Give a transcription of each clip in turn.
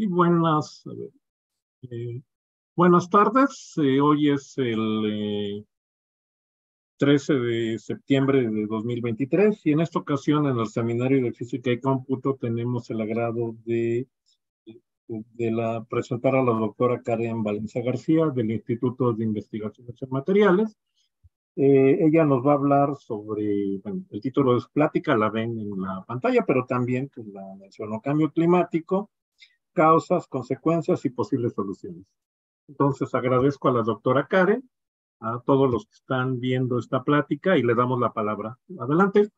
Y buenas, buenas tardes. Hoy es el 13 de septiembre de 2023 y en esta ocasión en el Seminario de Física y Cómputo tenemos el agrado de presentar a la doctora Karen Valencia García del Instituto de Investigación de Materiales. Ella nos va a hablar sobre, bueno, el título es Plática, la ven en la pantalla, pero también pues, la mencionó Cambio Climático, Causas, Consecuencias y Posibles Soluciones. Entonces agradezco a la doctora Karen, a todos los que están viendo esta plática y le damos la palabra. Adelante.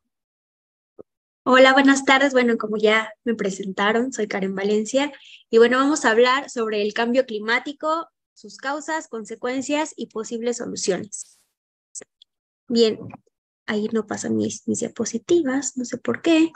Hola, buenas tardes. Bueno, como ya me presentaron, soy Karen Valencia y bueno, vamos a hablar sobre el cambio climático, sus causas, consecuencias y posibles soluciones. Bien, ahí no pasan mis diapositivas, no sé por qué.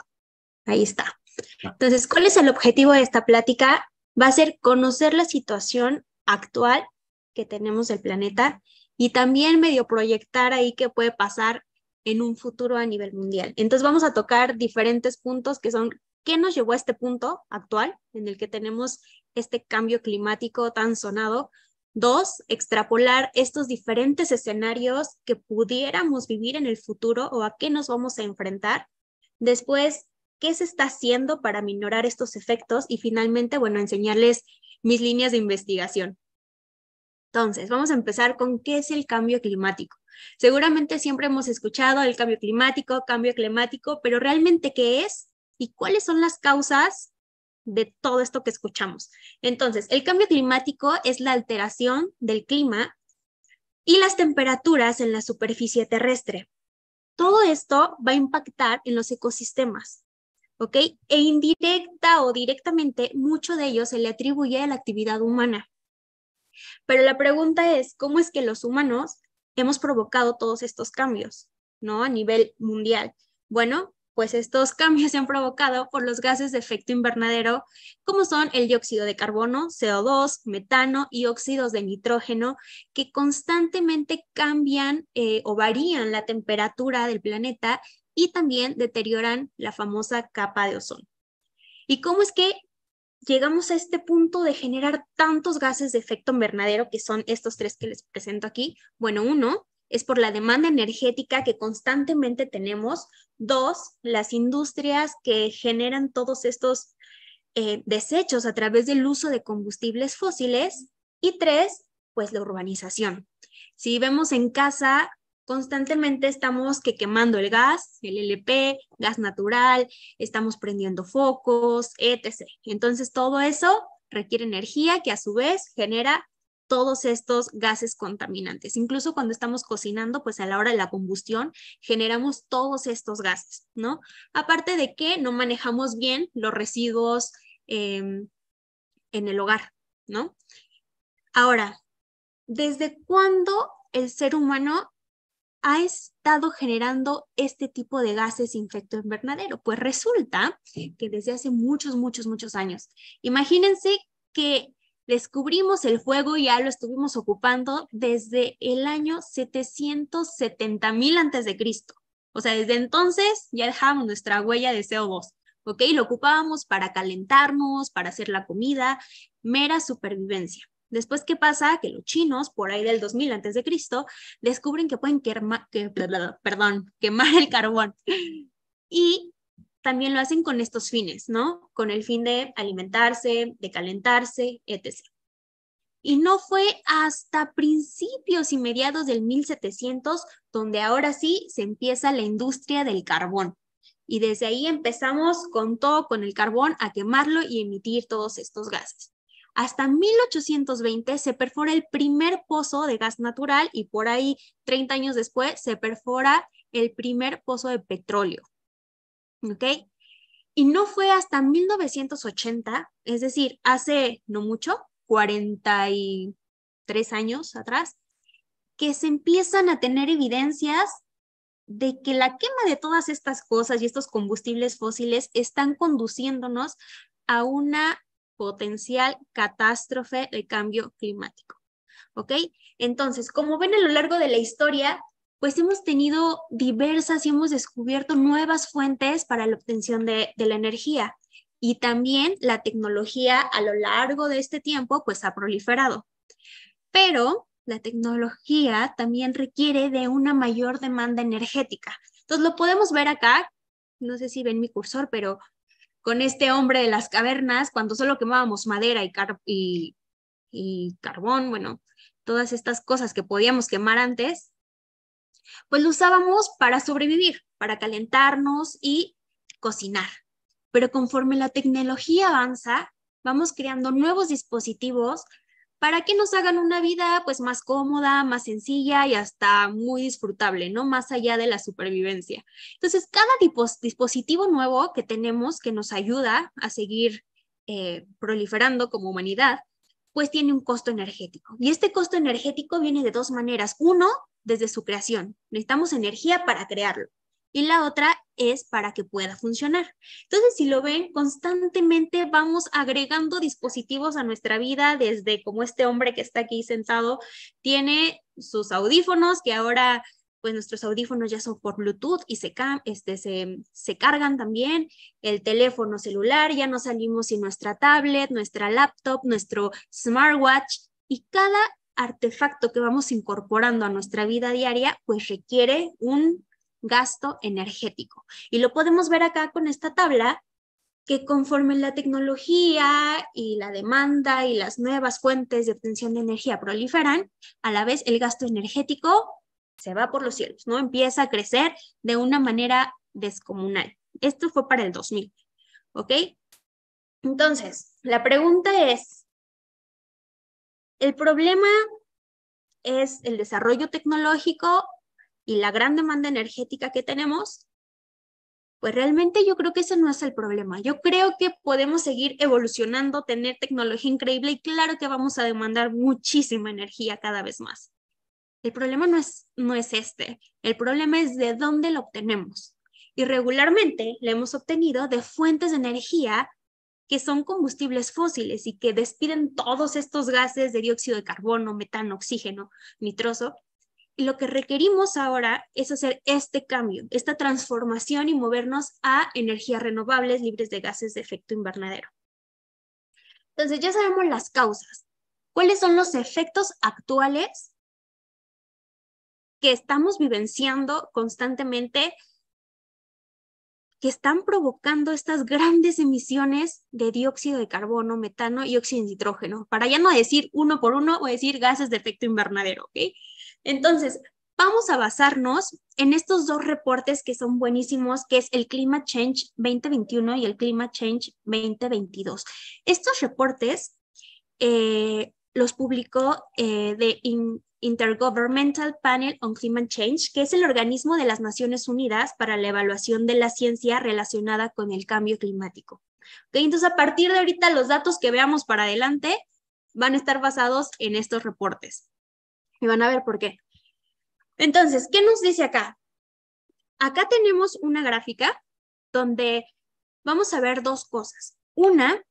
Ahí está. Entonces, ¿cuál es el objetivo de esta plática? Va a ser conocer la situación actual que tenemos del planeta y también medio proyectar ahí qué puede pasar en un futuro a nivel mundial. Entonces, vamos a tocar diferentes puntos que son qué nos llevó a este punto actual en el que tenemos este cambio climático tan sonado. Dos, extrapolar estos diferentes escenarios que pudiéramos vivir en el futuro o a qué nos vamos a enfrentar. Después, ¿qué se está haciendo para minorar estos efectos? Y finalmente, bueno, enseñarles mis líneas de investigación. Entonces, vamos a empezar con ¿qué es el cambio climático? Seguramente siempre hemos escuchado el cambio climático, pero ¿realmente qué es? ¿Y cuáles son las causas de todo esto que escuchamos? Entonces, el cambio climático es la alteración del clima y las temperaturas en la superficie terrestre. Todo esto va a impactar en los ecosistemas, ¿ok? E indirecta o directamente, mucho de ello se le atribuye a la actividad humana. Pero la pregunta es, ¿cómo es que los humanos hemos provocado todos estos cambios, ¿no? A nivel mundial. Bueno, pues estos cambios se han provocado por los gases de efecto invernadero, como son el dióxido de carbono, CO2, metano y óxidos de nitrógeno, que constantemente cambian o varían la temperatura del planeta y también deterioran la famosa capa de ozono. ¿Y cómo es que llegamos a este punto de generar tantos gases de efecto invernadero, que son estos tres que les presento aquí? Bueno, uno, es por la demanda energética que constantemente tenemos. Dos, las industrias que generan todos estos desechos a través del uso de combustibles fósiles. Y tres, pues la urbanización. Si vemos en casa, constantemente estamos quemando el gas, el LP, gas natural, estamos prendiendo focos, etc. Entonces todo eso requiere energía que a su vez genera todos estos gases contaminantes. Incluso cuando estamos cocinando, pues a la hora de la combustión generamos todos estos gases, ¿no? Aparte de que no manejamos bien los residuos en el hogar, ¿no? Ahora, ¿desde cuándo el ser humano ha estado generando este tipo de gases sin efecto invernadero? Pues resulta que desde hace muchos años. Imagínense que descubrimos el fuego y ya lo estuvimos ocupando desde el año 770.000 a.C. O sea, desde entonces ya dejábamos nuestra huella de CO2, ¿ok? Lo ocupábamos para calentarnos, para hacer la comida, mera supervivencia. Después, ¿qué pasa? Que los chinos, por ahí del 2000 a.C., descubren que pueden quemar el carbón. Y también lo hacen con estos fines, ¿no? Con el fin de alimentarse, de calentarse, etc. Y no fue hasta principios y mediados del 1700 donde ahora sí se empieza la industria del carbón. Y desde ahí empezamos con todo, con el carbón, a quemarlo y emitir todos estos gases. Hasta 1820 se perfora el primer pozo de gas natural y por ahí 30 años después se perfora el primer pozo de petróleo. ¿Okay? Y no fue hasta 1980, es decir, hace no mucho, 43 años atrás, que se empiezan a tener evidencias de que la quema de todas estas cosas y estos combustibles fósiles están conduciéndonos a una potencial catástrofe de cambio climático. ¿Okay? Entonces, como ven a lo largo de la historia, pues hemos tenido diversas y hemos descubierto nuevas fuentes para la obtención de la energía. Y también la tecnología a lo largo de este tiempo pues ha proliferado. Pero la tecnología también requiere de una mayor demanda energética. Entonces lo podemos ver acá, no sé si ven mi cursor, pero con este hombre de las cavernas, cuando solo quemábamos madera y carbón, bueno, todas estas cosas que podíamos quemar antes, pues lo usábamos para sobrevivir, para calentarnos y cocinar. Pero conforme la tecnología avanza, vamos creando nuevos dispositivos para que nos hagan una vida pues, más cómoda, más sencilla y hasta muy disfrutable, ¿no? Más allá de la supervivencia. Entonces, cada dispositivo nuevo que tenemos que nos ayuda a seguir proliferando como humanidad, pues tiene un costo energético. Y este costo energético viene de dos maneras. Uno, desde su creación. Necesitamos energía para crearlo. Y la otra es para que pueda funcionar. Entonces, si lo ven, constantemente vamos agregando dispositivos a nuestra vida, desde como este hombre que está aquí sentado tiene sus audífonos, que ahora pues nuestros audífonos ya son por Bluetooth y se cargan también, el teléfono celular, ya no salimos sin nuestra tablet, nuestra laptop, nuestro smartwatch, y cada artefacto que vamos incorporando a nuestra vida diaria pues requiere un gasto energético. Y lo podemos ver acá con esta tabla, que conforme la tecnología y la demanda y las nuevas fuentes de obtención de energía proliferan, a la vez el gasto energético se va por los cielos, ¿no? Empieza a crecer de una manera descomunal. Esto fue para el 2000, ¿ok? Entonces, la pregunta es, ¿el problema es el desarrollo tecnológico y la gran demanda energética que tenemos? Pues realmente yo creo que ese no es el problema. Yo creo que podemos seguir evolucionando, tener tecnología increíble y claro que vamos a demandar muchísima energía cada vez más. El problema no es este. El problema es de dónde lo obtenemos. Y regularmente lo hemos obtenido de fuentes de energía que son combustibles fósiles y que despiden todos estos gases de dióxido de carbono, metano, oxígeno, nitroso. Y lo que requerimos ahora es hacer este cambio, esta transformación y movernos a energías renovables libres de gases de efecto invernadero. Entonces ya sabemos las causas. ¿Cuáles son los efectos actuales que estamos vivenciando constantemente que están provocando estas grandes emisiones de dióxido de carbono, metano y óxido de nitrógeno? Para ya no decir uno por uno, o decir gases de efecto invernadero, ¿ok? Entonces, vamos a basarnos en estos dos reportes que son buenísimos, que es el Climate Change 2021 y el Climate Change 2022. Estos reportes los publicó de Intergovernmental Panel on Climate Change, que es el organismo de las Naciones Unidas para la evaluación de la ciencia relacionada con el cambio climático. ¿Ok? Entonces, a partir de ahorita, los datos que veamos para adelante van a estar basados en estos reportes. Y van a ver por qué. Entonces, ¿qué nos dice acá? Acá tenemos una gráfica donde vamos a ver dos cosas. Una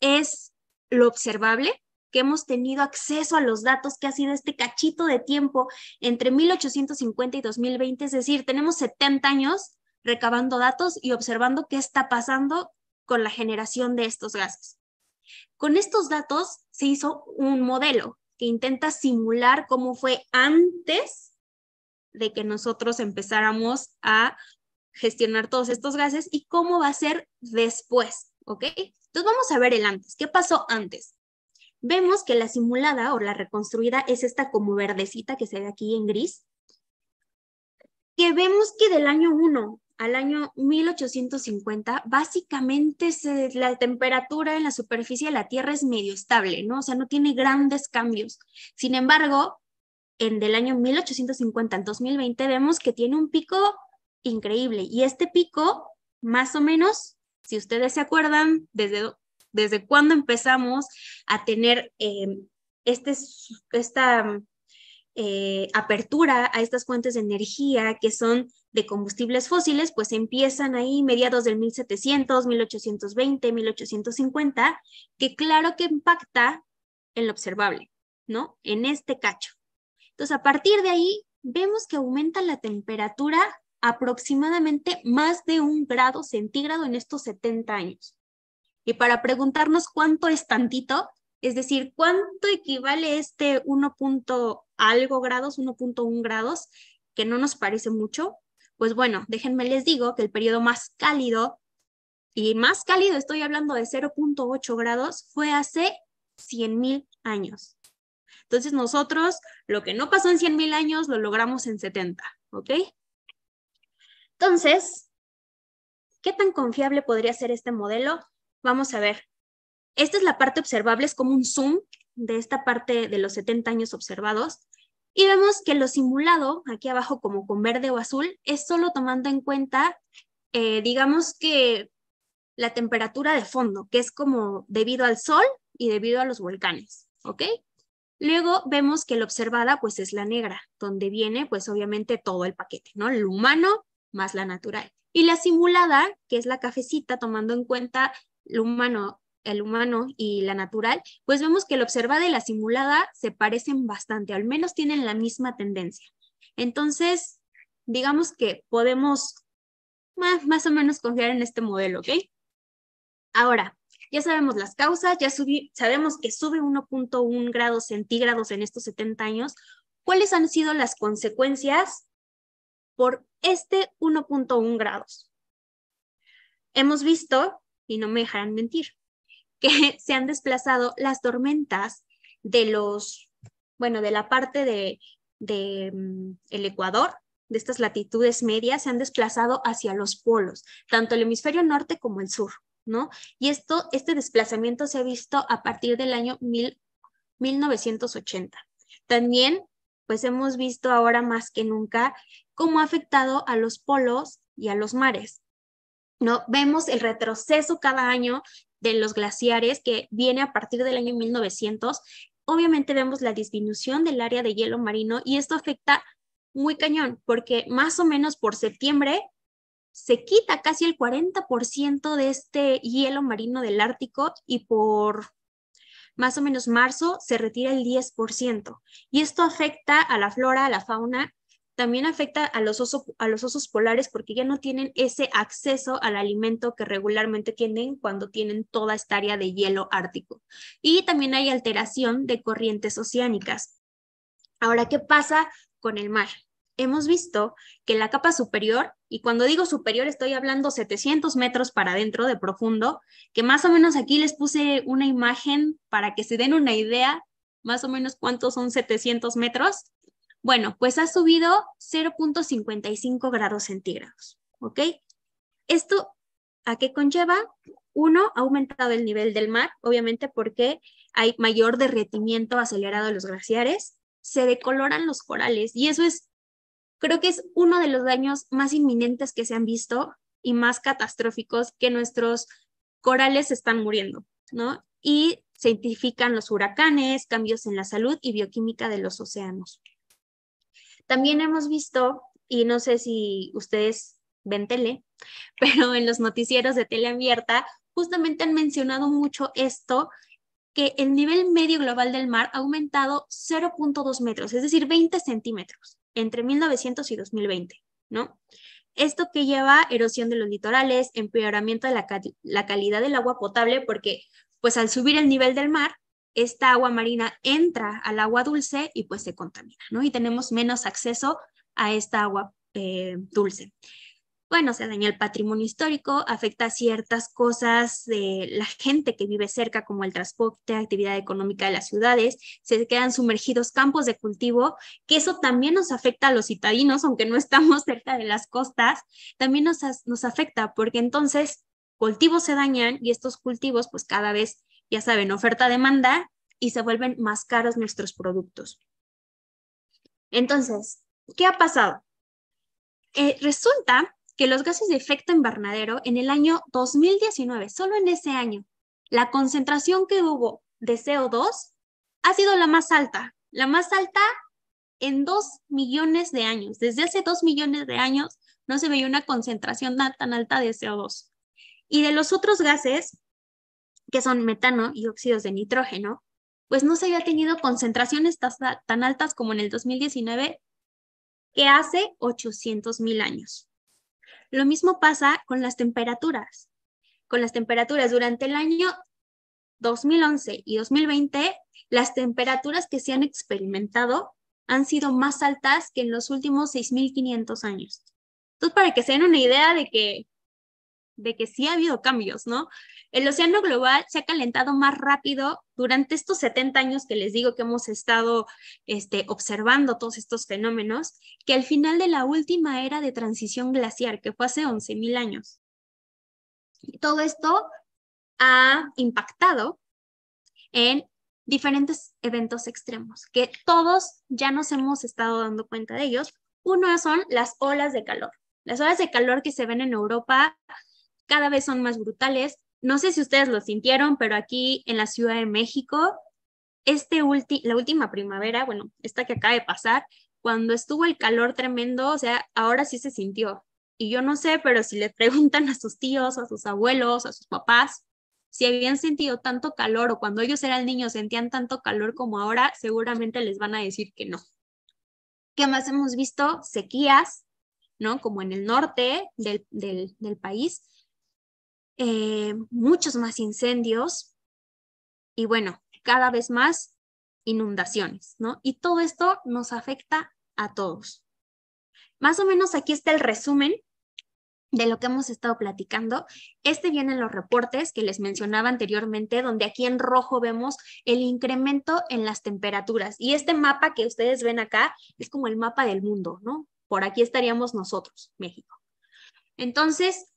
es lo observable, que hemos tenido acceso a los datos que ha sido este cachito de tiempo entre 1850 y 2020. Es decir, tenemos 70 años recabando datos y observando qué está pasando con la generación de estos gases. Con estos datos se hizo un modelo que intenta simular cómo fue antes de que nosotros empezáramos a gestionar todos estos gases y cómo va a ser después, ¿ok? Entonces vamos a ver el antes. ¿Qué pasó antes? Vemos que la simulada o la reconstruida es esta como verdecita que se ve aquí en gris, que vemos que del año 1 al año 1850, básicamente la temperatura en la superficie de la Tierra es medio estable, ¿no? O sea, no tiene grandes cambios. Sin embargo, del año 1850 al 2020 vemos que tiene un pico increíble. Y este pico, más o menos, si ustedes se acuerdan, desde cuándo empezamos a tener esta apertura a estas fuentes de energía que son de combustibles fósiles, pues empiezan ahí mediados del 1700, 1820, 1850, que claro que impacta en lo observable, ¿no? En este cacho. Entonces, a partir de ahí vemos que aumenta la temperatura aproximadamente más de 1 grado centígrado en estos 70 años. Y para preguntarnos cuánto es tantito, es decir, cuánto equivale este 1.1 grados, que no nos parece mucho, pues bueno, déjenme les digo que el periodo más cálido, y más cálido estoy hablando de 0.8 grados, fue hace 100.000 años. Entonces nosotros, lo que no pasó en 100.000 años, lo logramos en 70, ¿ok? Entonces, ¿qué tan confiable podría ser este modelo? Vamos a ver. Esta es la parte observable, es como un zoom de esta parte de los 70 años observados. Y vemos que lo simulado, aquí abajo como con verde o azul, es solo tomando en cuenta, digamos que la temperatura de fondo, que es como debido al sol y debido a los volcanes, ¿ok? Luego vemos que la observada pues es la negra, donde viene pues obviamente todo el paquete, ¿no? El humano más la natural. Y la simulada, que es la cafecita, tomando en cuenta el humano y la natural, pues vemos que la observada y la simulada se parecen bastante, al menos tienen la misma tendencia. Entonces, digamos que podemos más o menos confiar en este modelo, ¿ok? Ahora, ya sabemos las causas, sabemos que sube 1.1 grados centígrados en estos 70 años. ¿Cuáles han sido las consecuencias por este 1.1 grados? Hemos visto, y no me dejarán mentir, que se han desplazado las tormentas de la parte del Ecuador, de estas latitudes medias, se han desplazado hacia los polos, tanto el hemisferio norte como el sur, ¿no? Y este desplazamiento se ha visto a partir del año 1980. También, pues hemos visto ahora más que nunca cómo ha afectado a los polos y a los mares, ¿no? Vemos el retroceso cada año de los glaciares que viene a partir del año 1900. Obviamente vemos la disminución del área de hielo marino y esto afecta muy cañón porque más o menos por septiembre se quita casi el 40% de este hielo marino del Ártico y por más o menos marzo se retira el 10%. Y esto afecta a la flora, a la fauna, también afecta a los osos polares porque ya no tienen ese acceso al alimento que regularmente tienen cuando tienen toda esta área de hielo ártico. Y también hay alteración de corrientes oceánicas. Ahora, ¿qué pasa con el mar? Hemos visto que la capa superior, y cuando digo superior estoy hablando 700 metros para adentro de profundo, que más o menos aquí les puse una imagen para que se den una idea más o menos cuántos son 700 metros. Bueno, pues ha subido 0.55 grados centígrados, ¿ok? ¿Esto a qué conlleva? Uno, ha aumentado el nivel del mar, obviamente porque hay mayor derretimiento acelerado de los glaciares, se decoloran los corales y eso es, creo que es uno de los daños más inminentes que se han visto y más catastróficos, que nuestros corales están muriendo, ¿no? Y se identifican los huracanes, cambios en la salud y bioquímica de los océanos. También hemos visto, y no sé si ustedes ven tele, pero en los noticieros de tele abierta justamente han mencionado mucho esto, que el nivel medio global del mar ha aumentado 0.2 metros, es decir, 20 centímetros, entre 1900 y 2020, ¿no? Esto que lleva erosión de los litorales, empeoramiento de la calidad del agua potable, porque pues al subir el nivel del mar, esta agua marina entra al agua dulce y pues se contamina, ¿no? Y tenemos menos acceso a esta agua dulce. Bueno, se daña el patrimonio histórico, afecta a ciertas cosas de la gente que vive cerca, como el transporte, actividad económica de las ciudades, se quedan sumergidos campos de cultivo, que eso también nos afecta a los citadinos, aunque no estamos cerca de las costas, también nos afecta, porque entonces cultivos se dañan y estos cultivos pues cada vez, ya saben, oferta-demanda, y se vuelven más caros nuestros productos. Entonces, ¿qué ha pasado? Resulta que los gases de efecto invernadero en el año 2019, solo en ese año, la concentración que hubo de CO2 ha sido la más alta en 2 millones de años. Desde hace 2 millones de años no se veía una concentración tan alta de CO2. Y de los otros gases, que son metano y óxidos de nitrógeno, pues no se había tenido concentraciones tan altas como en el 2019 que hace 800.000 años. Lo mismo pasa con las temperaturas. Con las temperaturas durante el año 2011 y 2020, las temperaturas que se han experimentado han sido más altas que en los últimos 6.500 años. Entonces, para que se den una idea de que sí ha habido cambios, ¿no? El océano global se ha calentado más rápido durante estos 70 años que les digo que hemos estado observando todos estos fenómenos, que al final de la última era de transición glaciar, que fue hace 11.000 años. Y todo esto ha impactado en diferentes eventos extremos, que todos ya nos hemos estado dando cuenta de ellos. Uno son las olas de calor. Las olas de calor que se ven en Europa cada vez son más brutales. No sé si ustedes lo sintieron, pero aquí en la Ciudad de México, la última primavera, bueno, esta que acaba de pasar, cuando estuvo el calor tremendo, o sea, ahora sí se sintió. Y yo no sé, pero si le preguntan a sus tíos, a sus abuelos, a sus papás, si habían sentido tanto calor o cuando ellos eran niños sentían tanto calor como ahora, seguramente les van a decir que no. ¿Qué más hemos visto? Sequías, ¿no? Como en el norte del país. Muchos más incendios y bueno, cada vez más inundaciones, ¿no? Y todo esto nos afecta a todos. Más o menos aquí está el resumen de lo que hemos estado platicando. Vienen los reportes que les mencionaba anteriormente, donde aquí en rojo vemos el incremento en las temperaturas. Y este mapa que ustedes ven acá es como el mapa del mundo, ¿no? Por aquí estaríamos nosotros, México. Entonces,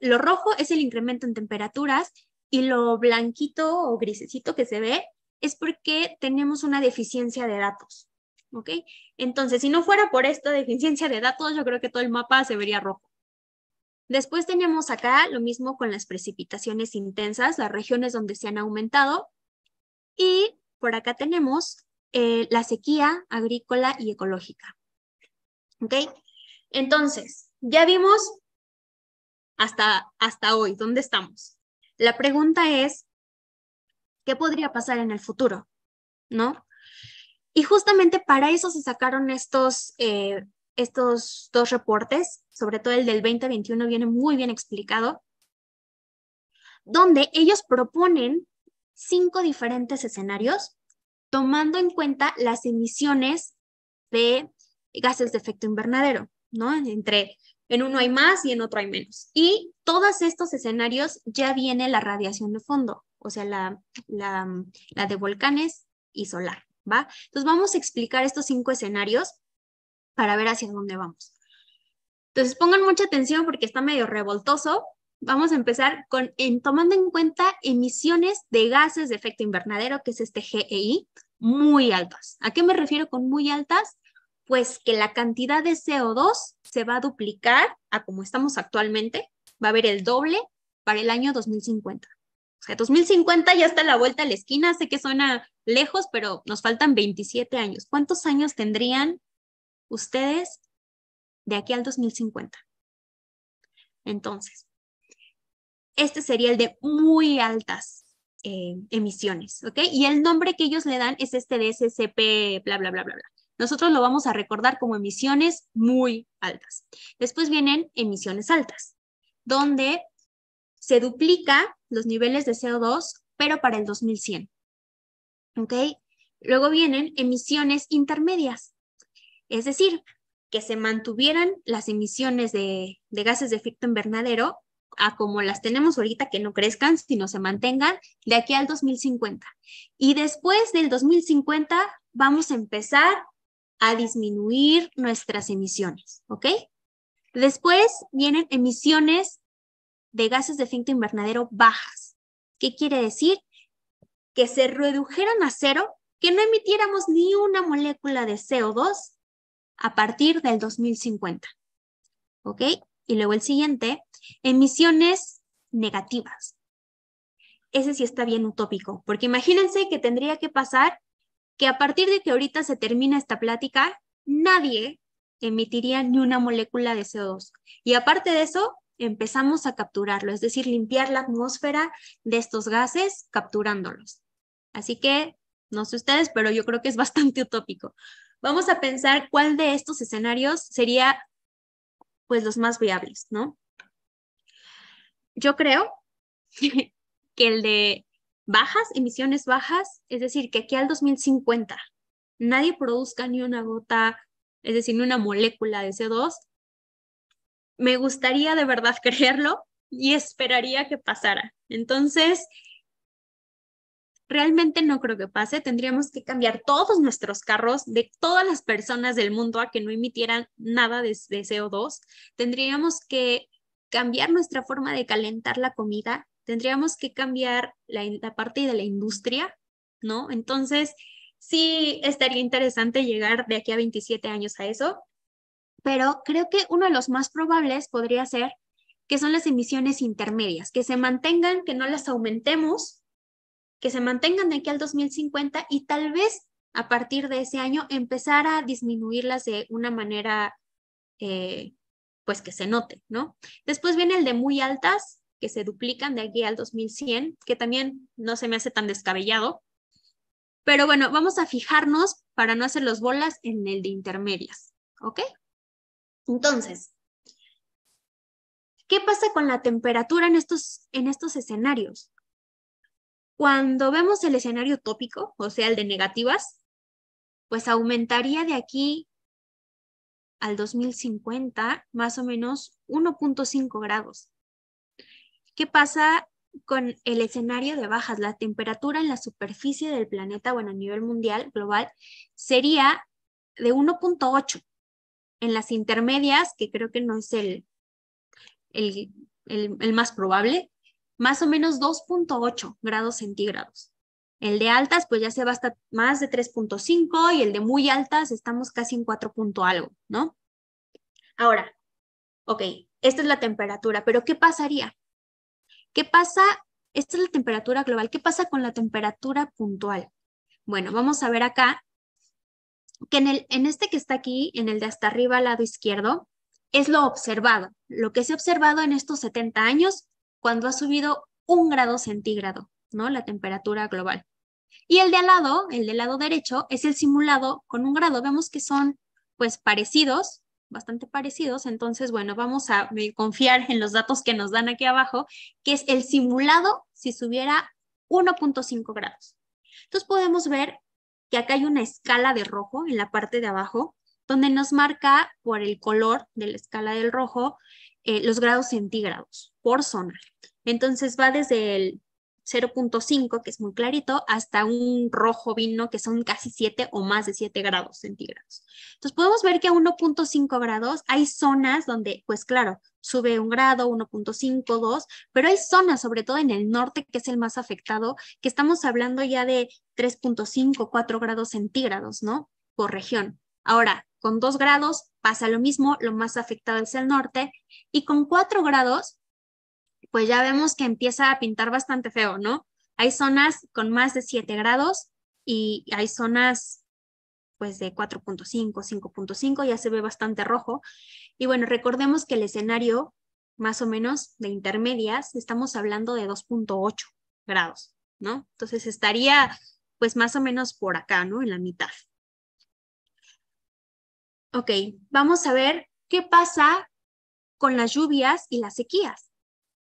lo rojo es el incremento en temperaturas y lo blanquito o grisecito que se ve es porque tenemos una deficiencia de datos. ¿Ok? Entonces, si no fuera por esta deficiencia de datos, yo creo que todo el mapa se vería rojo. Después tenemos acá lo mismo con las precipitaciones intensas, las regiones donde se han aumentado. Y por acá tenemos la sequía agrícola y ecológica. ¿Ok? Entonces, ya vimos hasta hoy, ¿dónde estamos? La pregunta es, ¿qué podría pasar en el futuro? ¿No? Y justamente para eso se sacaron estos dos reportes, sobre todo el del 2021, viene muy bien explicado, donde ellos proponen 5 diferentes escenarios, tomando en cuenta las emisiones de gases de efecto invernadero, ¿no? En uno hay más y en otro hay menos. Y todos estos escenarios ya viene la radiación de fondo, o sea, la de volcanes y solar, ¿va? Entonces vamos a explicar estos 5 escenarios para ver hacia dónde vamos. Entonces pongan mucha atención porque está medio revoltoso. Vamos a empezar tomando en cuenta emisiones de gases de efecto invernadero, que es GEI, muy altas. ¿A qué me refiero con muy altas? Pues que la cantidad de CO2 se va a duplicar a como estamos actualmente, va a haber el doble para el año 2050. O sea, 2050 ya está a la vuelta de la esquina, sé que suena lejos, pero nos faltan 27 años. ¿Cuántos años tendrían ustedes de aquí al 2050? Entonces, este sería el de muy altas emisiones, ¿ok? Y el nombre que ellos le dan es de SCP, bla, bla, bla, bla, bla. Nosotros lo vamos a recordar como emisiones muy altas. Después vienen emisiones altas, donde se duplica los niveles de CO2, pero para el 2100. ¿Ok? Luego vienen emisiones intermedias, es decir, que se mantuvieran las emisiones de gases de efecto invernadero a como las tenemos ahorita, que no crezcan, sino se mantengan de aquí al 2050. Y después del 2050 vamos a empezar a disminuir nuestras emisiones. ¿Ok? Después vienen emisiones de gases de efecto invernadero bajas. ¿Qué quiere decir? Que se redujeran a cero, que no emitiéramos ni una molécula de CO2 a partir del 2050. ¿Ok? Y luego el siguiente, emisiones negativas. Ese sí está bien utópico, porque imagínense que tendría que pasar que a partir de que ahorita se termina esta plática, nadie emitiría ni una molécula de CO2. Y aparte de eso, empezamos a capturarlo, es decir, limpiar la atmósfera de estos gases capturándolos. Así que, no sé ustedes, pero yo creo que es bastante utópico. vamos a pensar cuál de estos escenarios sería pues los más viables, ¿no? Yo creo que el de bajas, emisiones bajas, es decir, que aquí al 2050 nadie produzca ni una gota, es decir, ni una molécula de CO2, me gustaría de verdad creerlo y esperaría que pasara. Entonces, realmente no creo que pase. Tendríamos que cambiar todos nuestros carros de todas las personas del mundo a que no emitieran nada de CO2. Tendríamos que cambiar nuestra forma de calentar la comida. Tendríamos que cambiar la parte de la industria, ¿no? Entonces, sí estaría interesante llegar de aquí a 27 años a eso, pero creo que uno de los más probables podría ser que son las emisiones intermedias, que se mantengan, que no las aumentemos, que se mantengan de aquí al 2050 y tal vez a partir de ese año empezar a disminuirlas de una manera pues que se note, ¿no? Después viene el de muy altas, que se duplican de aquí al 2100, que también no se me hace tan descabellado. Pero bueno, vamos a fijarnos para no hacer los bolas en el de intermedias, ¿ok? Entonces, ¿qué pasa con la temperatura en estos escenarios? Cuando vemos el escenario tópico, o sea, el de negativas, pues aumentaría de aquí al 2050 más o menos 1.5 grados. ¿Qué pasa con el escenario de bajas? La temperatura en la superficie del planeta, bueno, a nivel mundial, global, sería de 1.8. En las intermedias, que creo que no es el más probable, más o menos 2.8 grados centígrados. El de altas, pues ya se va hasta más de 3.5 y el de muy altas estamos casi en 4 algo, ¿no? Ahora, ok, esta es la temperatura, pero ¿qué pasaría? ¿Qué pasa? Esta es la temperatura global. ¿Qué pasa con la temperatura puntual? Bueno, vamos a ver acá que en este que está aquí, en el de hasta arriba al lado izquierdo, es lo observado, lo que se ha observado en estos 70 años cuando ha subido 1 grado centígrado, ¿no? La temperatura global. Y el de al lado, el del lado derecho, es el simulado con 1 grado. Vemos que son pues parecidos, bastante parecidos, entonces, bueno, vamos a confiar en los datos que nos dan aquí abajo, que es el simulado si subiera 1.5 grados. Entonces podemos ver que acá hay una escala de rojo en la parte de abajo, donde nos marca por el color de la escala del rojo los grados centígrados por zona. Entonces va desde el 0.5, que es muy clarito, hasta un rojo vino que son casi 7 o más de 7 grados centígrados. Entonces podemos ver que a 1.5 grados hay zonas donde, pues claro, sube 1 grado, 1.5, 2, pero hay zonas, sobre todo en el norte, que es el más afectado, que estamos hablando ya de 3.5, 4 grados centígrados, ¿no? Por región. Ahora, con 2 grados pasa lo mismo, lo más afectado es el norte, y con 4 grados, pues ya vemos que empieza a pintar bastante feo, ¿no? Hay zonas con más de 7 grados y hay zonas pues de 4.5, 5.5, ya se ve bastante rojo. Y bueno, recordemos que el escenario más o menos de intermedias estamos hablando de 2.8 grados, ¿no? Entonces estaría pues más o menos por acá, ¿no? En la mitad. Ok, vamos a ver qué pasa con las lluvias y las sequías.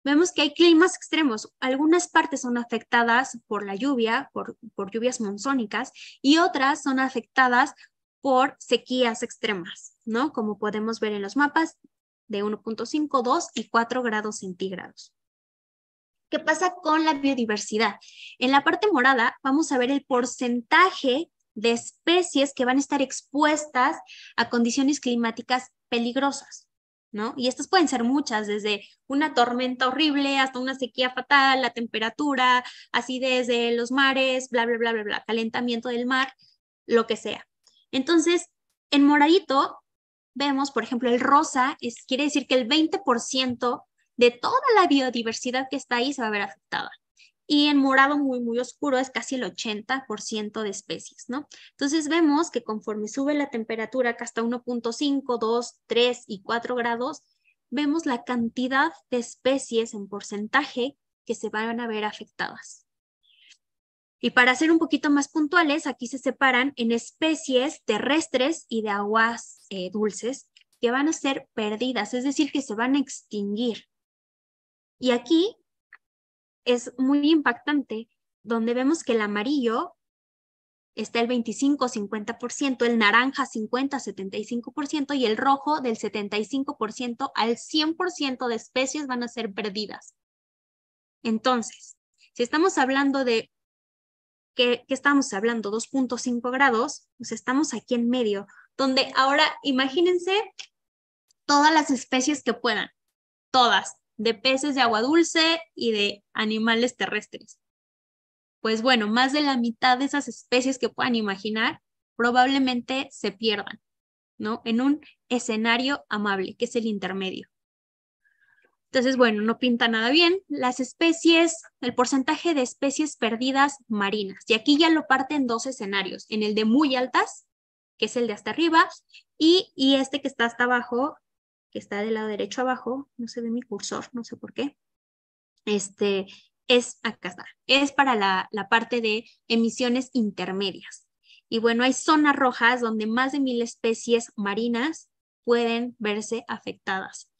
Vemos que hay climas extremos. Algunas partes son afectadas por la lluvia, por lluvias monzónicas, y otras son afectadas por sequías extremas, ¿no? Como podemos ver en los mapas de 1.5, 2 y 4 grados centígrados. ¿Qué pasa con la biodiversidad? En la parte morada vamos a ver el porcentaje de especies que van a estar expuestas a condiciones climáticas peligrosas, ¿no? Y estas pueden ser muchas, desde una tormenta horrible hasta una sequía fatal, la temperatura, acidez de los mares, bla, bla, bla, bla, bla, calentamiento del mar, lo que sea. Entonces, en moradito vemos, por ejemplo, el rosa, quiere decir que el 20% de toda la biodiversidad que está ahí se va a ver afectada. Y en morado muy, muy oscuro es casi el 80% de especies, ¿no? Entonces vemos que conforme sube la temperatura acá hasta 1.5, 2, 3 y 4 grados, vemos la cantidad de especies en porcentaje que se van a ver afectadas. Y para ser un poquito más puntuales, aquí se separan en especies terrestres y de aguas dulces que van a ser perdidas, es decir, que se van a extinguir. Y aquí es muy impactante, donde vemos que el amarillo está el 25-50%, el naranja 50-75% y el rojo del 75% al 100% de especies van a ser perdidas. Entonces, si estamos hablando de, ¿qué estamos hablando? 2.5 grados, pues estamos aquí en medio, donde ahora imagínense todas las especies que puedan, todas, de peces de agua dulce y de animales terrestres. Pues bueno, más de la mitad de esas especies que puedan imaginar probablemente se pierdan, ¿no? En un escenario amable, que es el intermedio. Entonces, bueno, no pinta nada bien. Las especies, el porcentaje de especies perdidas marinas. Y aquí ya lo parten dos escenarios, en el de muy altas, que es el de hasta arriba, y este que está hasta abajo, que está del lado derecho abajo, no se ve mi cursor, no sé por qué, acá está, es para la parte de emisiones intermedias. Y bueno, hay zonas rojas donde más de 1000 especies marinas pueden verse afectadas.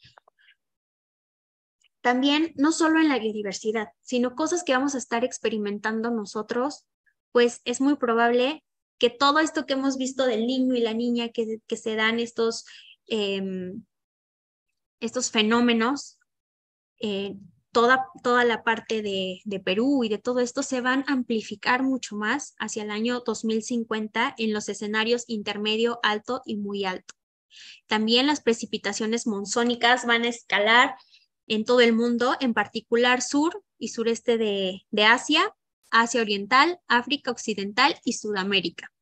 También, no solo en la biodiversidad, sino cosas que vamos a estar experimentando nosotros, pues es muy probable que todo esto que hemos visto del niño y la niña, que se dan estos fenómenos, toda la parte de Perú y de todo esto se van a amplificar mucho más hacia el año 2050 en los escenarios intermedio, alto y muy alto. También las precipitaciones monzónicas van a escalar en todo el mundo, en particular sur y sureste de Asia, Asia Oriental, África Occidental y Sudamérica.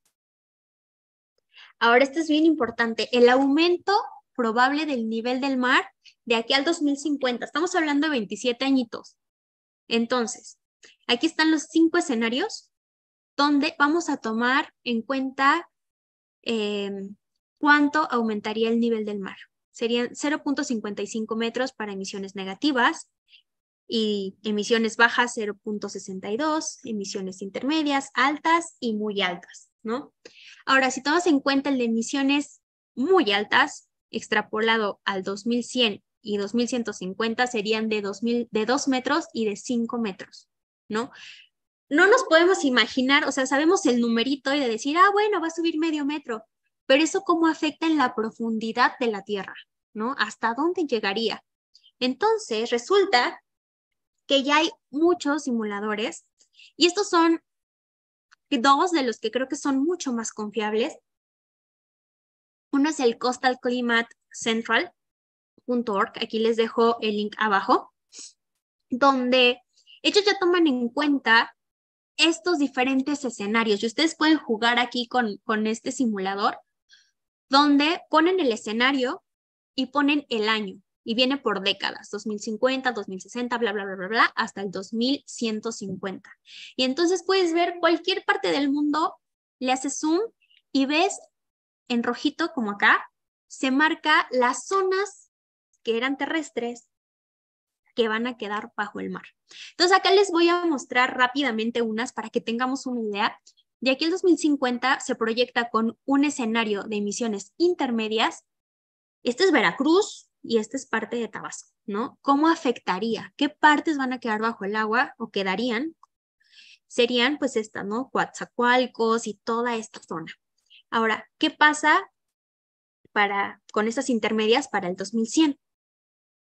Ahora, esto es bien importante, el aumento probable del nivel del mar de aquí al 2050. Estamos hablando de 27 añitos. Entonces, aquí están los 5 escenarios donde vamos a tomar en cuenta cuánto aumentaría el nivel del mar. Serían 0.55 metros para emisiones negativas y emisiones bajas 0.62, emisiones intermedias, altas y muy altas, ¿no? Ahora, si tomamos en cuenta el de emisiones muy altas, extrapolado al 2100 y 2150 serían de 2 metros y de 5 metros, ¿no? No nos podemos imaginar, o sea, sabemos el numerito y de decir, ah, bueno, va a subir medio metro, pero eso cómo afecta en la profundidad de la Tierra, ¿no? ¿Hasta dónde llegaría? Entonces, resulta que ya hay muchos simuladores y estos son 2 de los que creo que son mucho más confiables. Uno es el CoastalClimateCentral.org, aquí les dejo el link abajo, donde ellos ya toman en cuenta estos diferentes escenarios. Y ustedes pueden jugar aquí con este simulador, donde ponen el escenario y ponen el año. Y viene por décadas, 2050, 2060, bla, bla, bla, bla, bla, hasta el 2150. Y entonces puedes ver cualquier parte del mundo, le haces zoom y ves en rojito, como acá, se marca las zonas que eran terrestres que van a quedar bajo el mar. Entonces acá les voy a mostrar rápidamente unas para que tengamos una idea. De aquí al 2050 se proyecta con un escenario de emisiones intermedias. Este es Veracruz y este es parte de Tabasco, ¿no? ¿Cómo afectaría? ¿Qué partes van a quedar bajo el agua o quedarían? Serían pues estas, ¿no? Coatzacoalcos y toda esta zona. Ahora, ¿qué pasa con estas intermedias para el 2100?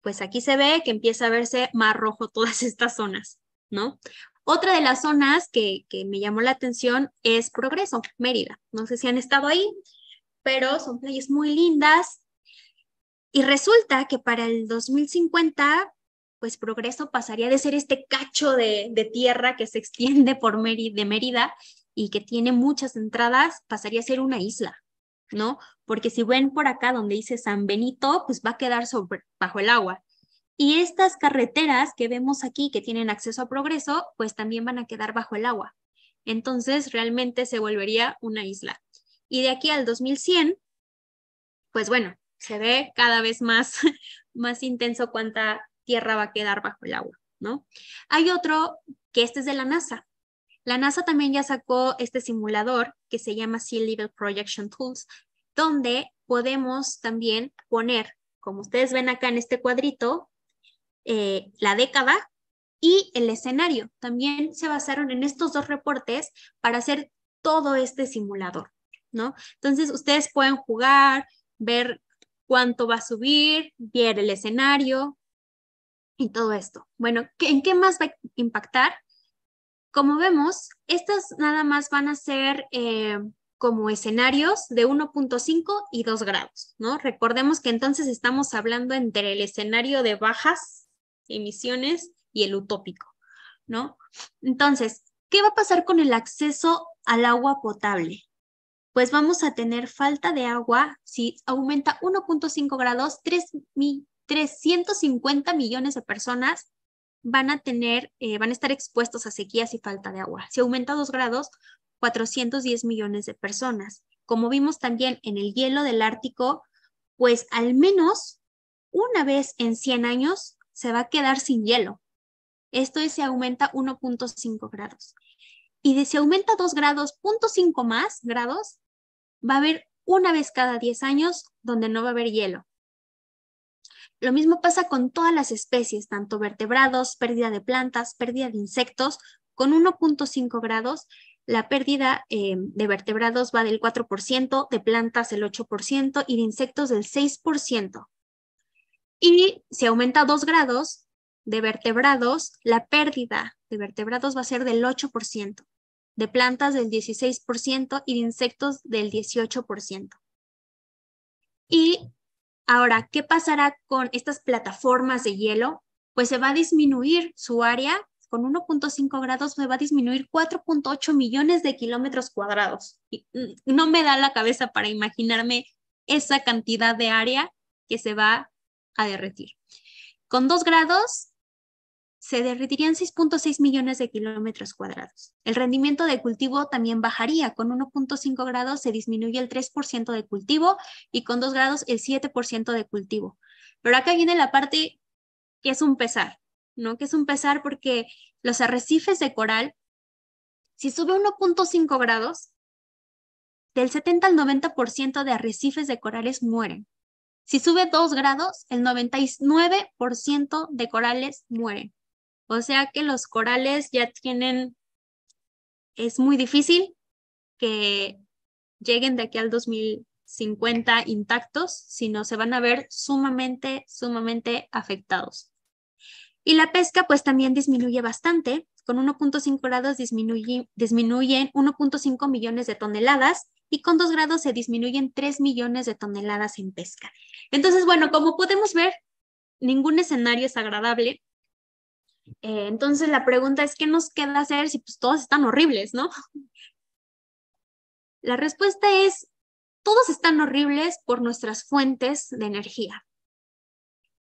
Pues aquí se ve que empieza a verse más rojo todas estas zonas, ¿no? Otra de las zonas que me llamó la atención es Progreso, Mérida. No sé si han estado ahí, pero son playas muy lindas. Y resulta que para el 2050, pues Progreso pasaría de ser este cacho de tierra que se extiende de Mérida, y que tiene muchas entradas, pasaría a ser una isla, ¿no? Porque si ven por acá donde dice San Benito, pues va a quedar bajo el agua. Y estas carreteras que vemos aquí, que tienen acceso a Progreso, pues también van a quedar bajo el agua. Entonces, realmente se volvería una isla. Y de aquí al 2100, pues bueno, se ve cada vez más intenso cuánta tierra va a quedar bajo el agua, ¿no? Hay otro, que este es de la NASA. La NASA también ya sacó este simulador que se llama Sea Level Projection Tools, donde podemos también poner, como ustedes ven acá en este cuadrito, la década y el escenario. También se basaron en estos dos reportes para hacer todo este simulador, ¿no? Entonces, ustedes pueden jugar, ver cuánto va a subir, ver el escenario y todo esto. Bueno, ¿en qué más va a impactar? Como vemos, estas nada más van a ser como escenarios de 1.5 y 2 grados, ¿no? Recordemos que entonces estamos hablando entre el escenario de bajas emisiones y el utópico, ¿no? Entonces, ¿qué va a pasar con el acceso al agua potable? Pues vamos a tener falta de agua si aumenta 1.5 grados, 350 millones de personas van a estar expuestos a sequías y falta de agua. Si aumenta 2 grados, 410 millones de personas. Como vimos también en el hielo del Ártico, pues al menos una vez en 100 años se va a quedar sin hielo. Esto es si aumenta 1.5 grados. Y si aumenta 2 grados, 0.5 más grados, va a haber una vez cada 10 años donde no va a haber hielo. Lo mismo pasa con todas las especies, tanto vertebrados, pérdida de plantas, pérdida de insectos. Con 1.5 grados, la pérdida de vertebrados va del 4%, de plantas el 8% y de insectos del 6%. Y si aumenta 2 grados de vertebrados, la pérdida de vertebrados va a ser del 8%, de plantas del 16% y de insectos del 18%. Y ahora, ¿qué pasará con estas plataformas de hielo? Pues se va a disminuir su área, con 1.5 grados se va a disminuir 4.8 millones de kilómetros cuadrados. Y no me da la cabeza para imaginarme esa cantidad de área que se va a derretir. Con 2 grados se derretirían 6.6 millones de kilómetros cuadrados. El rendimiento de cultivo también bajaría. Con 1.5 grados se disminuye el 3% de cultivo y con 2 grados el 7% de cultivo. Pero acá viene la parte que es un pesar, ¿no? Que es un pesar porque los arrecifes de coral, si sube 1.5 grados, del 70 al 90% de arrecifes de corales mueren. Si sube 2 grados, el 99% de corales mueren. O sea que los corales ya tienen, es muy difícil que lleguen de aquí al 2050 intactos, sino se van a ver sumamente, sumamente afectados. Y la pesca pues también disminuye bastante, con 1.5 grados disminuyen 1.5 millones de toneladas y con 2 grados se disminuyen 3 millones de toneladas en pesca. Entonces, bueno, como podemos ver, ningún escenario es agradable. Entonces la pregunta es, ¿qué nos queda hacer si pues todos están horribles, no? La respuesta es, todos están horribles por nuestras fuentes de energía,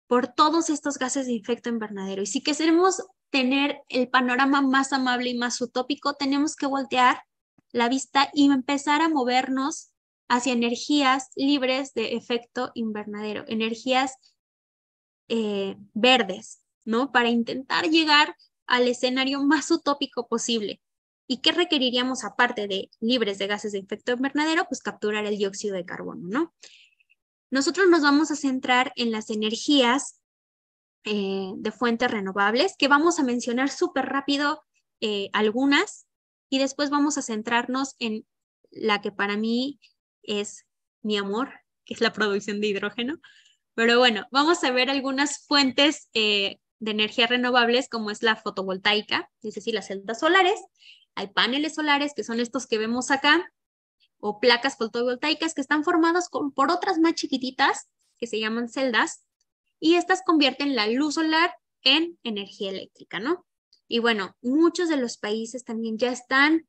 por todos estos gases de efecto invernadero. Y si queremos tener el panorama más amable y más utópico, tenemos que voltear la vista y empezar a movernos hacia energías libres de efecto invernadero, energías verdes, ¿no? Para intentar llegar al escenario más utópico posible. ¿Y qué requeriríamos aparte de libres de gases de efecto invernadero? Pues capturar el dióxido de carbono, ¿no? Nosotros nos vamos a centrar en las energías de fuentes renovables, que vamos a mencionar súper rápido algunas, y después vamos a centrarnos en la que para mí es mi amor, que es la producción de hidrógeno. Pero bueno, vamos a ver algunas fuentes de energías renovables, como es la fotovoltaica, es decir, las celdas solares. Hay paneles solares, que son estos que vemos acá, o placas fotovoltaicas que están formadas por otras más chiquititas, que se llaman celdas, y estas convierten la luz solar en energía eléctrica, ¿no? Y bueno, muchos de los países también ya están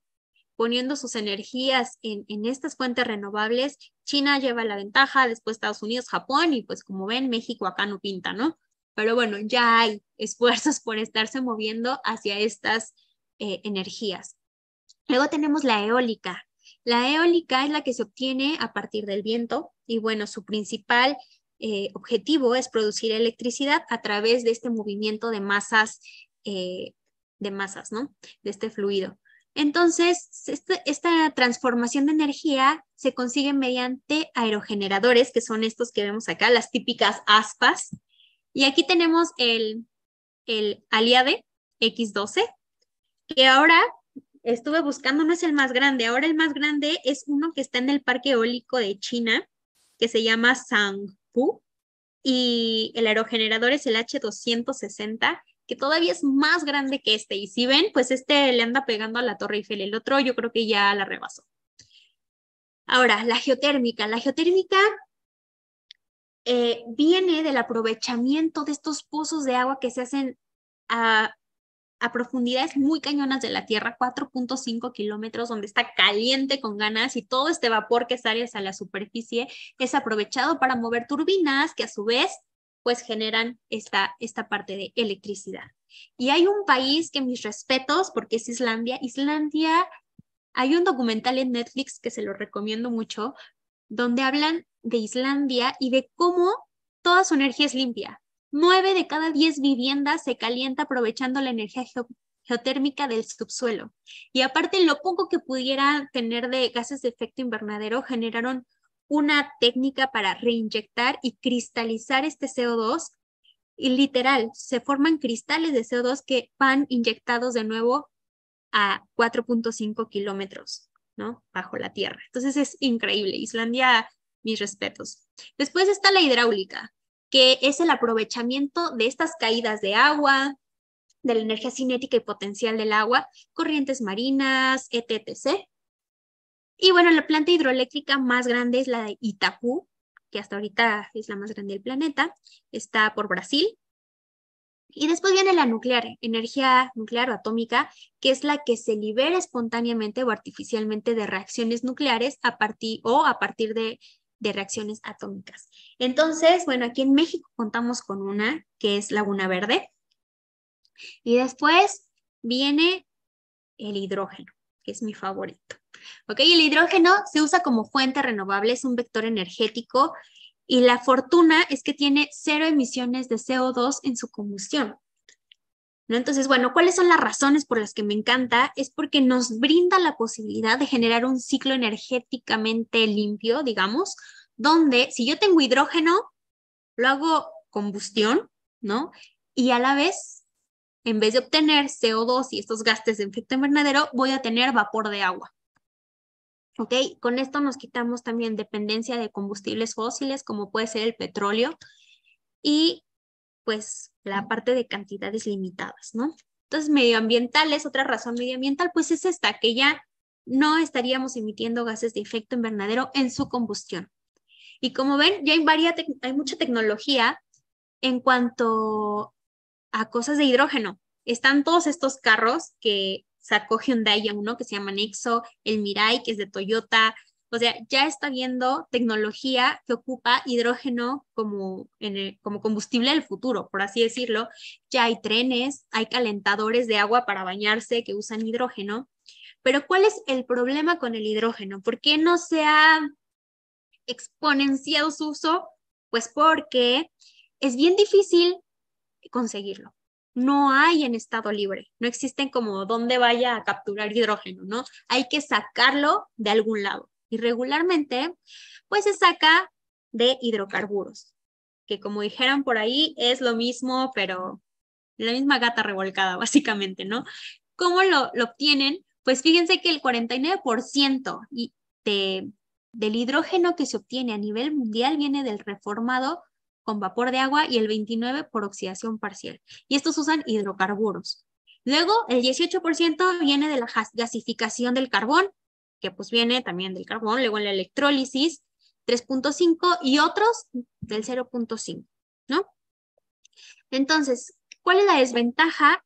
poniendo sus energías en estas fuentes renovables. China lleva la ventaja, después Estados Unidos, Japón, y pues como ven, México acá no pinta, ¿no? Pero bueno, ya hay esfuerzos por estarse moviendo hacia estas energías. Luego tenemos la eólica. La eólica es la que se obtiene a partir del viento y bueno, su principal objetivo es producir electricidad a través de este movimiento de masas, ¿no? De este fluido. Entonces, esta transformación de energía se consigue mediante aerogeneradores, que son estos que vemos acá, las típicas aspas. Y aquí tenemos el Aliade X12, que ahora estuve buscando, no es el más grande. Ahora el más grande es uno que está en el parque eólico de China, que se llama Zhangpu. Y el aerogenerador es el H260, que todavía es más grande que este. Y si ven, pues este le anda pegando a la Torre Eiffel. El otro yo creo que ya la rebasó. Ahora, la geotérmica. La geotérmica viene del aprovechamiento de estos pozos de agua que se hacen a profundidades muy cañonas de la Tierra, 4.5 kilómetros, donde está caliente con ganas y todo este vapor que sale hacia la superficie es aprovechado para mover turbinas que a su vez pues generan esta parte de electricidad. Y hay un país que mis respetos, porque es Islandia. Islandia, hay un documental en Netflix que se lo recomiendo mucho, donde hablan de Islandia y de cómo toda su energía es limpia. 9 de cada 10 viviendas se calienta aprovechando la energía geotérmica del subsuelo. Y aparte, lo poco que pudiera tener de gases de efecto invernadero, generaron una técnica para reinyectar y cristalizar este CO2. Y literal, se forman cristales de CO2 que van inyectados de nuevo a 4.5 kilómetros, ¿no? Bajo la tierra. Entonces es increíble. Islandia, mis respetos. Después está la hidráulica, que es el aprovechamiento de estas caídas de agua, de la energía cinética y potencial del agua, corrientes marinas, etc. Y bueno, la planta hidroeléctrica más grande es la de Itapú, que hasta ahorita es la más grande del planeta, está por Brasil. Y después viene la nuclear, energía nuclear o atómica, que es la que se libera espontáneamente o artificialmente de reacciones nucleares a partir de reacciones atómicas. Entonces, bueno, aquí en México contamos con una, que es Laguna Verde. Y después viene el hidrógeno, que es mi favorito. Ok, el hidrógeno se usa como fuente renovable, es un vector energético, y la fortuna es que tiene 0 emisiones de CO2 en su combustión, ¿no? Entonces, bueno, ¿cuáles son las razones por las que me encanta? Es porque nos brinda la posibilidad de generar un ciclo energéticamente limpio, digamos, donde si yo tengo hidrógeno, lo hago combustión, ¿no? Y a la vez, en vez de obtener CO2 y estos gases de efecto invernadero, voy a tener vapor de agua. ¿Ok? Con esto nos quitamos también dependencia de combustibles fósiles, como puede ser el petróleo, y pues la parte de cantidades limitadas, ¿no? Entonces, medioambientales, otra razón medioambiental, pues es esta, que ya no estaríamos emitiendo gases de efecto invernadero en su combustión. Y como ven, ya hay mucha tecnología en cuanto a cosas de hidrógeno. Están todos estos carros que sacó Hyundai ya uno, que se llama Nexo, el Mirai, que es de Toyota. O sea, ya está viendo tecnología que ocupa hidrógeno como combustible del futuro, por así decirlo. Ya hay trenes, hay calentadores de agua para bañarse que usan hidrógeno. Pero ¿cuál es el problema con el hidrógeno? ¿Por qué no se ha exponenciado su uso? Pues porque es bien difícil conseguirlo. No hay en estado libre. No existen como dónde vaya a capturar hidrógeno, ¿no? Hay que sacarlo de algún lado. Y regularmente, pues se saca de hidrocarburos, que como dijeron por ahí, es lo mismo, pero la misma gata revolcada, básicamente, ¿no? ¿Cómo lo obtienen? Pues fíjense que el 49% del hidrógeno que se obtiene a nivel mundial viene del reformado con vapor de agua y el 29% por oxidación parcial. Y estos usan hidrocarburos. Luego, el 18% viene de la gasificación del carbón, que pues viene también del carbón, luego en la electrólisis, 3.5 y otros del 0.5, ¿no? Entonces, ¿cuál es la desventaja?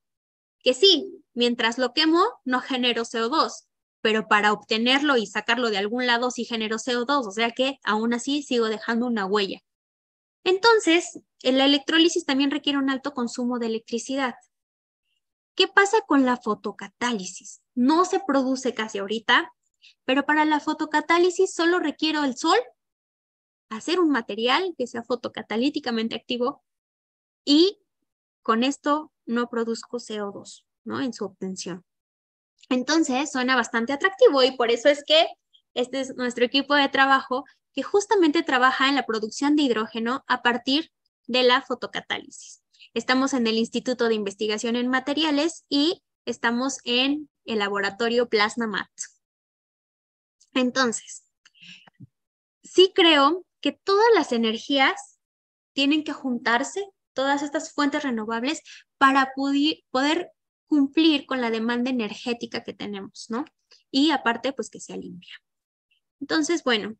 Que sí, mientras lo quemo, no genero CO2, pero para obtenerlo y sacarlo de algún lado sí genero CO2, o sea que aún así sigo dejando una huella. Entonces, la electrólisis también requiere un alto consumo de electricidad. ¿Qué pasa con la fotocatálisis? No se produce casi ahorita, pero para la fotocatálisis solo requiero el sol, hacer un material que sea fotocatalíticamente activo y con esto no produzco CO2, ¿no? En su obtención. Entonces suena bastante atractivo y por eso es que este es nuestro equipo de trabajo que justamente trabaja en la producción de hidrógeno a partir de la fotocatálisis. Estamos en el Instituto de Investigación en Materiales y estamos en el laboratorio PlasmaMat. Entonces, sí creo que todas las energías tienen que juntarse, todas estas fuentes renovables, para poder cumplir con la demanda energética que tenemos, ¿no? Y aparte, pues que sea limpia. Entonces, bueno,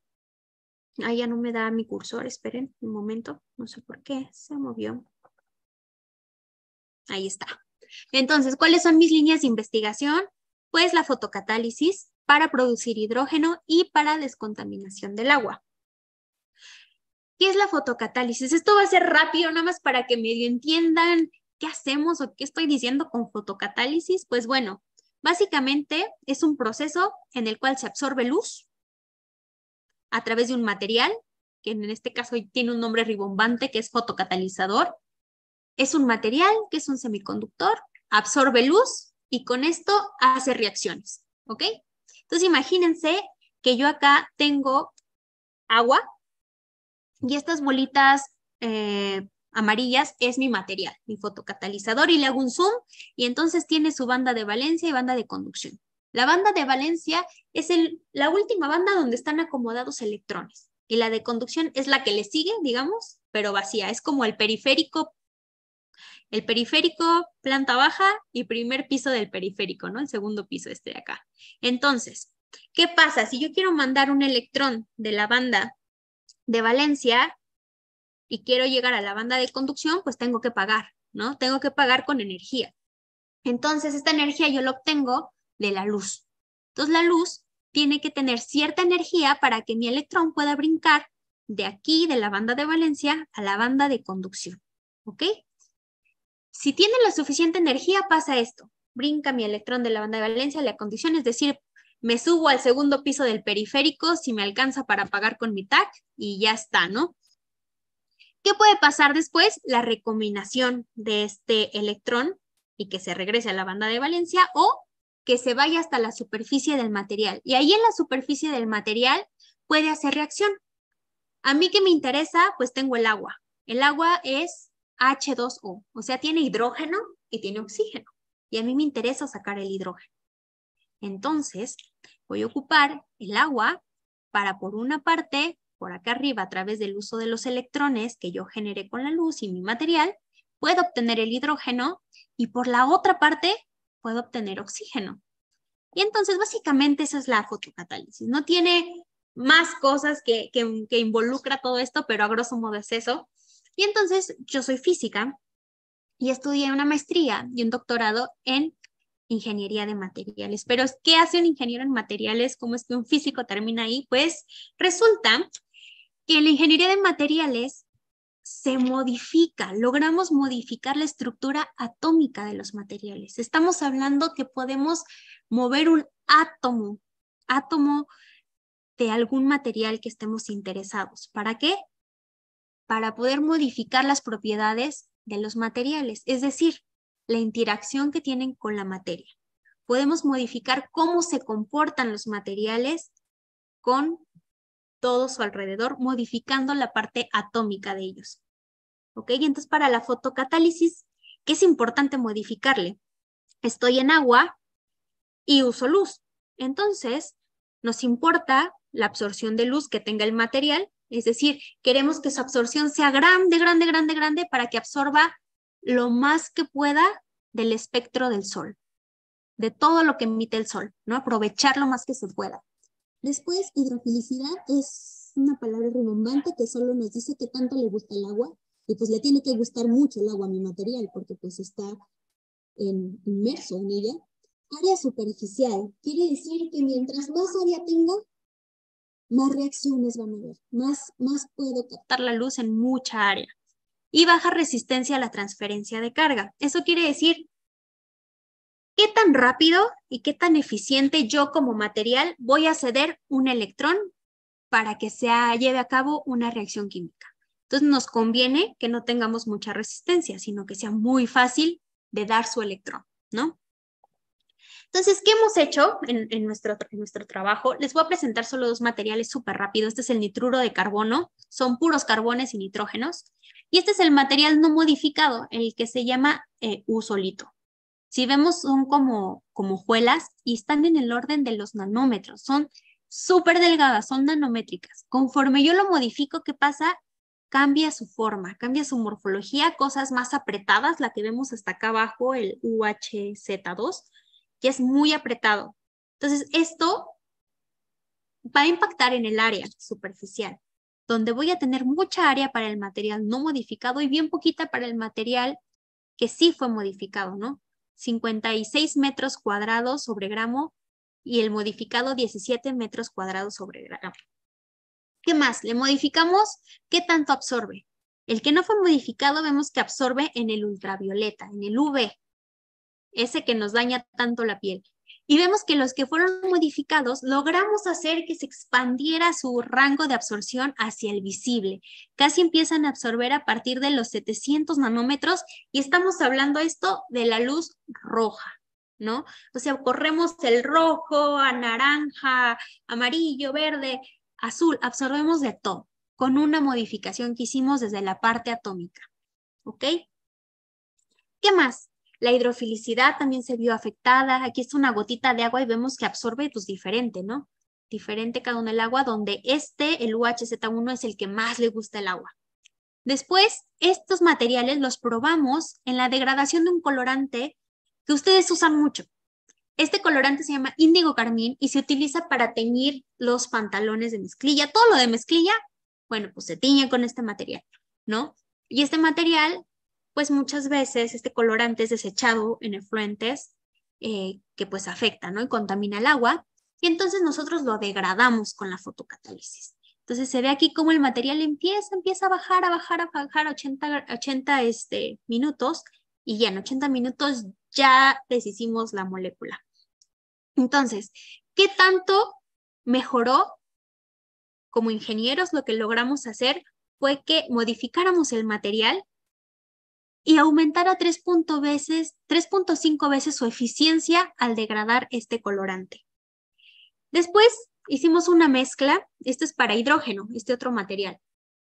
ahí ya no me da mi cursor, esperen un momento, no sé por qué, se movió. Ahí está. Entonces, ¿cuáles son mis líneas de investigación? Pues la fotocatálisis para producir hidrógeno y para descontaminación del agua. ¿Qué es la fotocatálisis? Esto va a ser rápido, nada más para que medio entiendan qué hacemos o qué estoy diciendo con fotocatálisis. Pues bueno, básicamente es un proceso en el cual se absorbe luz a través de un material, que en este caso tiene un nombre ribombante, que es fotocatalizador. Es un material que es un semiconductor, absorbe luz y con esto hace reacciones, ¿ok? Entonces imagínense que yo acá tengo agua y estas bolitas amarillas es mi material, mi fotocatalizador, y le hago un zoom y entonces tiene su banda de valencia y banda de conducción. La banda de valencia es la última banda donde están acomodados electrones y la de conducción es la que le sigue, digamos, pero vacía. Es como el periférico, planta baja y primer piso del periférico, ¿no? El segundo piso este de acá. Entonces, ¿qué pasa? Si yo quiero mandar un electrón de la banda de valencia y quiero llegar a la banda de conducción, pues tengo que pagar, ¿no? Tengo que pagar con energía. Entonces, esta energía yo la obtengo de la luz. Entonces la luz tiene que tener cierta energía para que mi electrón pueda brincar de aquí, de la banda de valencia, a la banda de conducción. ¿Ok? Si tiene la suficiente energía pasa esto. Brinca mi electrón de la banda de valencia a la conducción, es decir, me subo al segundo piso del periférico si me alcanza para pagar con mi TAC y ya está, ¿no? ¿Qué puede pasar después? La recombinación de este electrón y que se regrese a la banda de valencia o que se vaya hasta la superficie del material. Y ahí en la superficie del material puede hacer reacción. A mí que me interesa, pues tengo el agua. El agua es H2O, o sea, tiene hidrógeno y tiene oxígeno. Y a mí me interesa sacar el hidrógeno. Entonces, voy a ocupar el agua para, por una parte, por acá arriba, a través del uso de los electrones que yo generé con la luz y mi material, puedo obtener el hidrógeno y por la otra parte, puedo obtener oxígeno. Y entonces básicamente esa es la fotocatálisis. No tiene más cosas que involucra todo esto, pero a grosso modo es eso. Y entonces yo soy física y estudié una maestría y un doctorado en ingeniería de materiales. Pero ¿qué hace un ingeniero en materiales? ¿Cómo es que un físico termina ahí? Pues resulta que en la ingeniería de materiales se modifica, logramos modificar la estructura atómica de los materiales. Estamos hablando que podemos mover un átomo de algún material que estemos interesados. ¿Para qué? Para poder modificar las propiedades de los materiales, es decir, la interacción que tienen con la materia. Podemos modificar cómo se comportan los materiales con todo su alrededor, modificando la parte atómica de ellos. ¿Ok? Y entonces para la fotocatálisis, ¿qué es importante modificarle? Estoy en agua y uso luz. Entonces, nos importa la absorción de luz que tenga el material, es decir, queremos que su absorción sea grande, grande, grande, grande, para que absorba lo más que pueda del espectro del sol, de todo lo que emite el sol, ¿no? Aprovechar lo más que se pueda. Después, hidrofilicidad es una palabra rimbombante que solo nos dice que tanto le gusta el agua y pues le tiene que gustar mucho el agua a mi material porque pues está inmerso en ella. Área superficial quiere decir que mientras más área tenga, más reacciones van a haber, más puedo captar la luz en mucha área. Y baja resistencia a la transferencia de carga. Eso quiere decir ¿qué tan rápido y qué tan eficiente yo como material voy a ceder un electrón para que se lleve a cabo una reacción química? Entonces nos conviene que no tengamos mucha resistencia, sino que sea muy fácil de dar su electrón, ¿no? Entonces, ¿qué hemos hecho en nuestro trabajo? Les voy a presentar solo dos materiales súper rápido. Este es el nitruro de carbono, son puros carbones y nitrógenos. Y este es el material no modificado, el que se llama usolito. Si vemos, son como hojuelas y están en el orden de los nanómetros. Son súper delgadas, son nanométricas. Conforme yo lo modifico, ¿qué pasa? Cambia su forma, cambia su morfología, cosas más apretadas, la que vemos hasta acá abajo, el UHZ2, que es muy apretado. Entonces, esto va a impactar en el área superficial, donde voy a tener mucha área para el material no modificado y bien poquita para el material que sí fue modificado, ¿no? 56 metros cuadrados sobre gramo y el modificado 17 metros cuadrados sobre gramo. ¿Qué más? Le modificamos qué tanto absorbe. El que no fue modificado vemos que absorbe en el ultravioleta, en el UV, ese que nos daña tanto la piel. Y vemos que los que fueron modificados logramos hacer que se expandiera su rango de absorción hacia el visible. Casi empiezan a absorber a partir de los 700 nanómetros y estamos hablando esto de la luz roja, ¿no? O sea, corremos el rojo a naranja, amarillo, verde, azul, absorbemos de todo con una modificación que hicimos desde la parte atómica, ¿ok? ¿Qué más? La hidrofilicidad también se vio afectada. Aquí está una gotita de agua y vemos que absorbe pues diferente, ¿no? Diferente cada uno el agua, donde el UHZ1, es el que más le gusta el agua. Después, estos materiales los probamos en la degradación de un colorante que ustedes usan mucho. Este colorante se llama índigo carmín y se utiliza para teñir los pantalones de mezclilla. Todo lo de mezclilla, bueno, pues se tiñe con este material, ¿no? Y este material, pues muchas veces este colorante es desechado en efluentes que pues afecta, ¿no? Y contamina el agua. Y entonces nosotros lo degradamos con la fotocatálisis. Entonces se ve aquí cómo el material empieza a bajar 80 minutos. Y ya en 80 minutos ya deshicimos la molécula. Entonces, ¿qué tanto mejoró? Como ingenieros lo que logramos hacer fue que modificáramos el material y aumentar a 3.5 veces su eficiencia al degradar este colorante. Después hicimos una mezcla, esto es para hidrógeno, este otro material.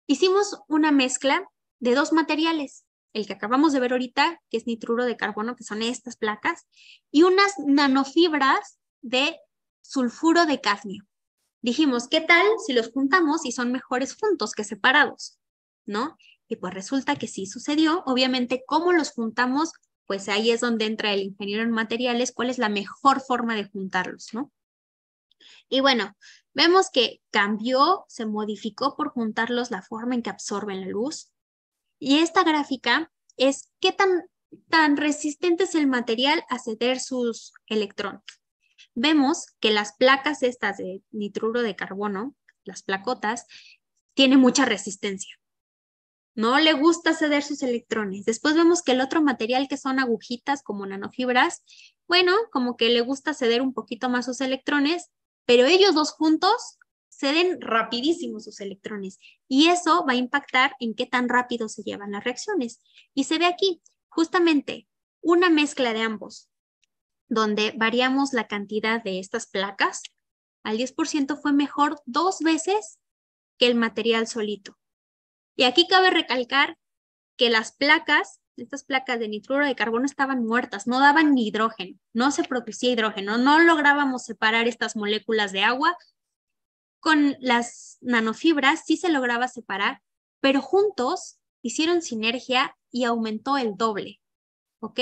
Hicimos una mezcla de dos materiales, el que acabamos de ver ahorita, que es nitruro de carbono, que son estas placas, y unas nanofibras de sulfuro de cadmio. Dijimos, ¿qué tal si los juntamos y son mejores juntos que separados? ¿No? Y pues resulta que sí sucedió. Obviamente, ¿cómo los juntamos? Pues ahí es donde entra el ingeniero en materiales, cuál es la mejor forma de juntarlos, ¿no? Y bueno, vemos que cambió, se modificó por juntarlos la forma en que absorben la luz. Y esta gráfica es qué tan resistente es el material a ceder sus electrones. Vemos que las placas estas de nitruro de carbono, las placotas, tienen mucha resistencia. No le gusta ceder sus electrones. Después vemos que el otro material, que son agujitas como nanofibras, bueno, como que le gusta ceder un poquito más sus electrones, pero ellos dos juntos ceden rapidísimo sus electrones y eso va a impactar en qué tan rápido se llevan las reacciones. Y se ve aquí justamente una mezcla de ambos, donde variamos la cantidad de estas placas. Al 10% fue mejor dos veces que el material solito. Y aquí cabe recalcar que las placas, estas placas de nitruro de carbono estaban muertas, no daban ni hidrógeno, no se producía hidrógeno, no lográbamos separar estas moléculas de agua. Con las nanofibras sí se lograba separar, pero juntos hicieron sinergia y aumentó el doble, ¿ok?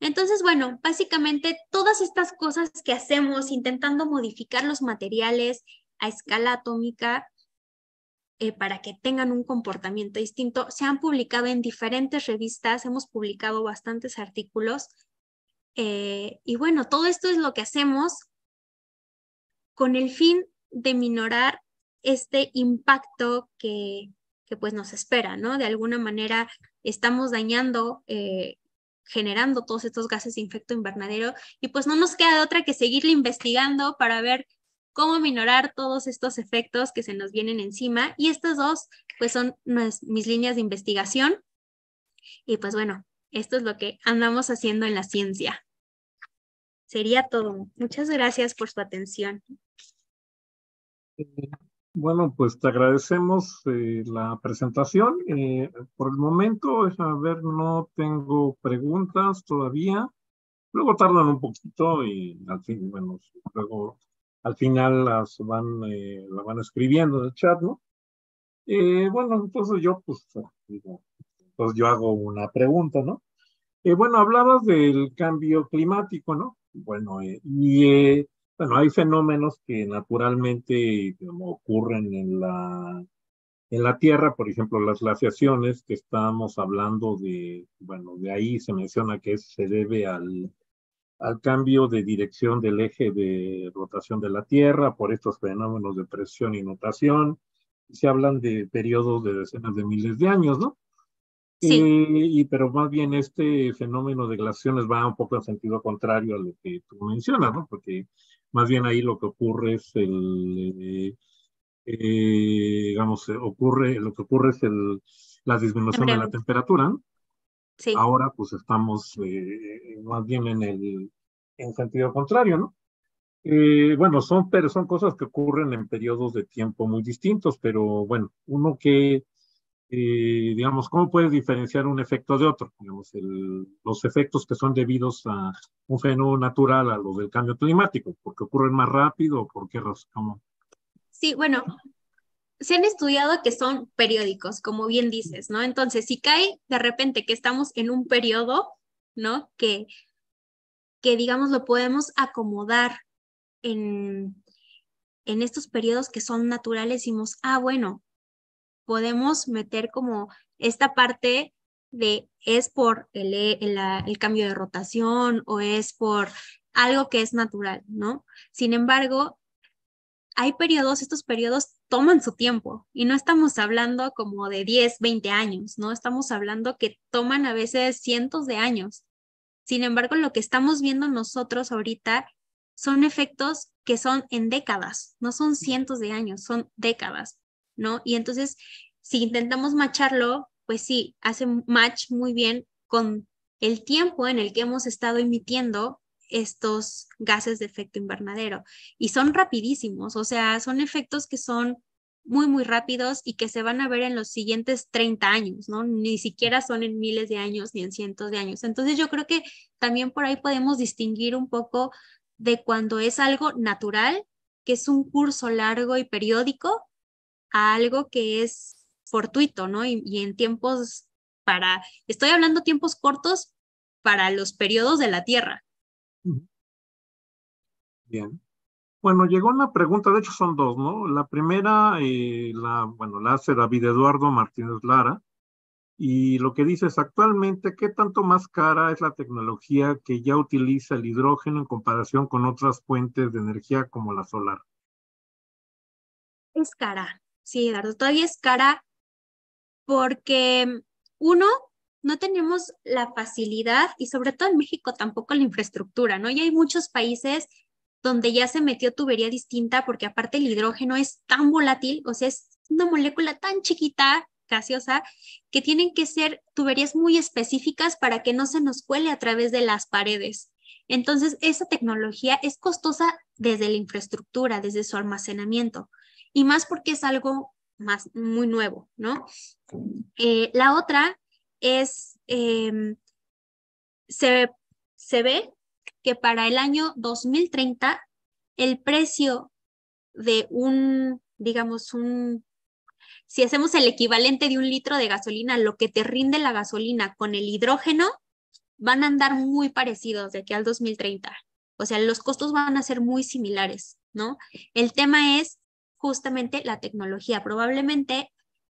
Entonces, bueno, básicamente todas estas cosas que hacemos intentando modificar los materiales a escala atómica, para que tengan un comportamiento distinto, se han publicado en diferentes revistas, hemos publicado bastantes artículos, y bueno, todo esto es lo que hacemos con el fin de minorar este impacto que pues nos espera, ¿no? De alguna manera estamos dañando, generando todos estos gases de efecto invernadero, y pues no nos queda otra que seguirle investigando para ver cómo minorar todos estos efectos que se nos vienen encima. Y estas dos, pues son mis líneas de investigación. Y pues bueno, esto es lo que andamos haciendo en la ciencia. Sería todo. Muchas gracias por su atención. Bueno, pues te agradecemos la presentación. Por el momento, a ver, no tengo preguntas todavía. Luego tardan un poquito y al fin, bueno, luego al final la van escribiendo en el chat, ¿no? Bueno, entonces yo, pues, digo, pues yo hago una pregunta, ¿no? Bueno, hablabas del cambio climático, ¿no? Bueno, bueno, hay fenómenos que naturalmente ocurren en la Tierra, por ejemplo, las glaciaciones que estábamos hablando de, bueno, de ahí se menciona que se debe al cambio de dirección del eje de rotación de la Tierra por estos fenómenos de presión y rotación. Se hablan de periodos de decenas de miles de años, ¿no? Sí. Pero más bien este fenómeno de glaciaciones va un poco en sentido contrario a lo que tú mencionas, ¿no? Porque más bien ahí lo que ocurre es la disminución de la temperatura. Sí. Ahora pues estamos más bien en sentido contrario, ¿no? Bueno, son cosas que ocurren en periodos de tiempo muy distintos, pero bueno, uno que digamos, ¿cómo puedes diferenciar un efecto de otro? Digamos, los efectos que son debidos a un fenómeno natural, a los del cambio climático, porque ocurren más rápido, ¿por qué razón? Sí, bueno, se han estudiado que son periódicos, como bien dices, ¿no? Entonces, si cae de repente que estamos en un periodo, ¿no? Que digamos, lo podemos acomodar en estos periodos que son naturales, decimos, ah, bueno, podemos meter como esta parte de es por el cambio de rotación o es por algo que es natural, ¿no? Sin embargo, hay periodos, estos periodos toman su tiempo y no estamos hablando como de 10, 20 años, ¿no? Estamos hablando que toman a veces cientos de años. Sin embargo, lo que estamos viendo nosotros ahorita son efectos que son en décadas, no son cientos de años, son décadas, ¿no? Y entonces, si intentamos matcharlo, pues sí, hace match muy bien con el tiempo en el que hemos estado emitiendo estos gases de efecto invernadero. Y son rapidísimos, o sea, son efectos que son muy, muy rápidos y que se van a ver en los siguientes 30 años, ¿no? Ni siquiera son en miles de años ni en cientos de años. Entonces, yo creo que también por ahí podemos distinguir un poco de cuando es algo natural, que es un curso largo y periódico, a algo que es fortuito, ¿no? Y en tiempos estoy hablando tiempos cortos para los periodos de la Tierra. Bien. Bueno, llegó una pregunta, de hecho son dos, ¿no? La primera, la hace David Eduardo Martínez Lara, y lo que dice es, actualmente, ¿qué tanto más cara es la tecnología que ya utiliza el hidrógeno en comparación con otras fuentes de energía como la solar? Es cara. Sí, Eduardo, todavía es cara porque, uno, no tenemos la facilidad y sobre todo en México tampoco la infraestructura, ¿no? Y hay muchos países donde ya se metió tubería distinta porque aparte el hidrógeno es tan volátil, o sea, es una molécula tan chiquita, gaseosa, que tienen que ser tuberías muy específicas para que no se nos cuele a través de las paredes. Entonces, esa tecnología es costosa desde la infraestructura, desde su almacenamiento. Y más porque es algo más muy nuevo, ¿no? La otra es, se ve que para el año 2030 el precio de si hacemos el equivalente de un litro de gasolina, lo que te rinde la gasolina con el hidrógeno, van a andar muy parecidos de aquí al 2030. O sea, los costos van a ser muy similares, ¿no? El tema es justamente la tecnología. Probablemente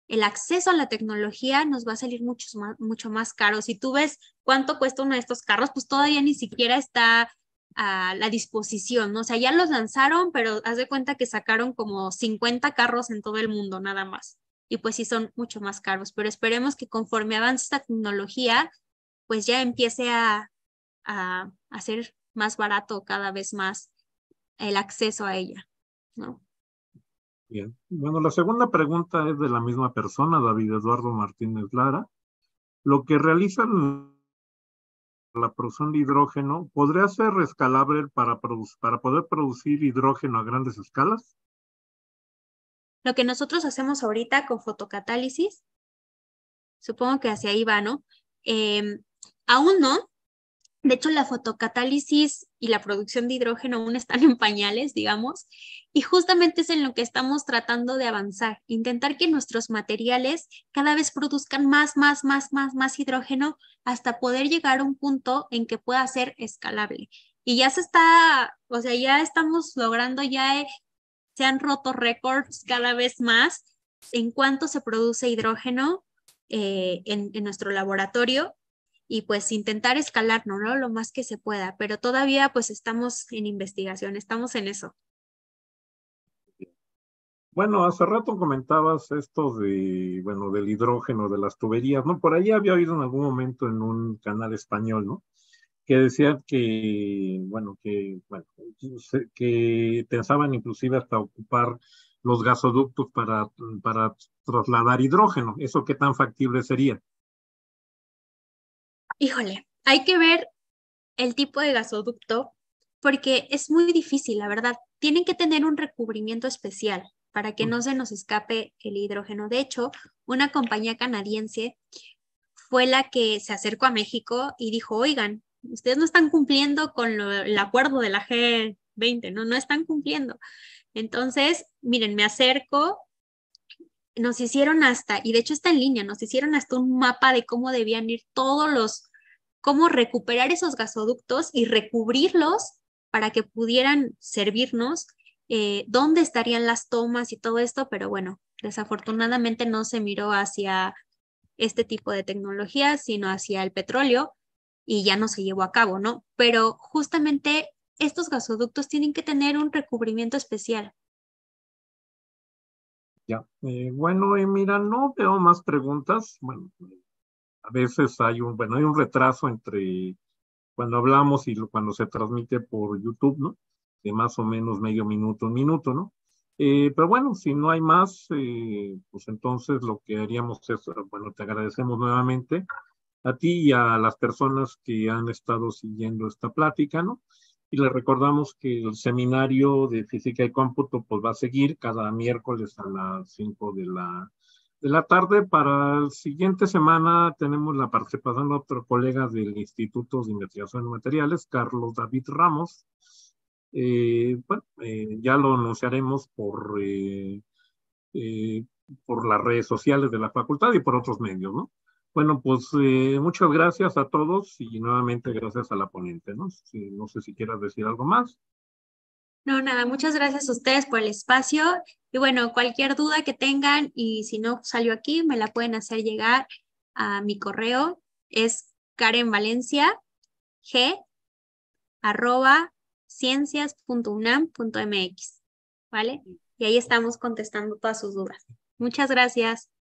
el acceso a la tecnología nos va a salir mucho más caro. Si tú ves cuánto cuesta uno de estos carros, pues todavía ni siquiera está a la disposición, ¿no? O sea, ya los lanzaron, pero haz de cuenta que sacaron como 50 carros en todo el mundo, nada más. Y pues sí son mucho más caros, pero esperemos que conforme avance esta tecnología, pues ya empiece a ser más barato cada vez más el acceso a ella, ¿no? Bien. Bueno, la segunda pregunta es de la misma persona, David Eduardo Martínez Lara. Lo que realizan la producción de hidrógeno podría ser escalable para poder producir hidrógeno a grandes escalas? Lo que nosotros hacemos ahorita con fotocatálisis, supongo que hacia ahí va, ¿no? Aún no. De hecho, la fotocatálisis y la producción de hidrógeno aún están en pañales, digamos, y justamente es en lo que estamos tratando de avanzar, intentar que nuestros materiales cada vez produzcan más hidrógeno hasta poder llegar a un punto en que pueda ser escalable. Y ya se está, o sea, ya estamos logrando, se han roto récords cada vez más en cuánto se produce hidrógeno en nuestro laboratorio. Y pues intentar escalarnos, ¿no? Lo más que se pueda, pero todavía pues estamos en investigación, estamos en eso. Bueno, hace rato comentabas esto de, bueno, del hidrógeno, de las tuberías, ¿no? Por ahí había habido en algún momento en un canal español, ¿no? Que decían que, que pensaban inclusive hasta ocupar los gasoductos para trasladar hidrógeno. ¿Eso qué tan factible sería? Híjole, hay que ver el tipo de gasoducto porque es muy difícil, la verdad. Tienen que tener un recubrimiento especial para que no se nos escape el hidrógeno. De hecho, una compañía canadiense fue la que se acercó a México y dijo, oigan, ustedes no están cumpliendo con el acuerdo de la G20, ¿no? No están cumpliendo. Entonces, miren, me acerco. Nos hicieron hasta, y de hecho está en línea, nos hicieron hasta un mapa de cómo debían ir todos cómo recuperar esos gasoductos y recubrirlos para que pudieran servirnos, dónde estarían las tomas y todo esto, pero bueno, desafortunadamente no se miró hacia este tipo de tecnología, sino hacia el petróleo y ya no se llevó a cabo, ¿no? Pero justamente estos gasoductos tienen que tener un recubrimiento especial. Ya, bueno, mira, no veo más preguntas. Bueno, a veces hay un retraso entre cuando hablamos y cuando se transmite por YouTube, ¿no? De más o menos medio minuto, un minuto, ¿no? Pero bueno, si no hay más, pues entonces lo que haríamos es, bueno, te agradecemos nuevamente a ti y a las personas que han estado siguiendo esta plática, ¿no? Y les recordamos que el seminario de Física y Cómputo pues, va a seguir cada miércoles a las 5 de la tarde. Para la siguiente semana tenemos la participación de otro colega del Instituto de Investigación de Materiales, Carlos David Ramos. Ya lo anunciaremos por las redes sociales de la facultad y por otros medios, ¿no? Bueno, pues muchas gracias a todos y nuevamente gracias a la ponente, ¿no? No sé si quieras decir algo más. No, nada, muchas gracias a ustedes por el espacio y bueno, cualquier duda que tengan y si no salió aquí, me la pueden hacer llegar a mi correo, es karenvalenciag@ciencias.unam.mx, ¿vale? Y ahí estamos contestando todas sus dudas. Muchas gracias.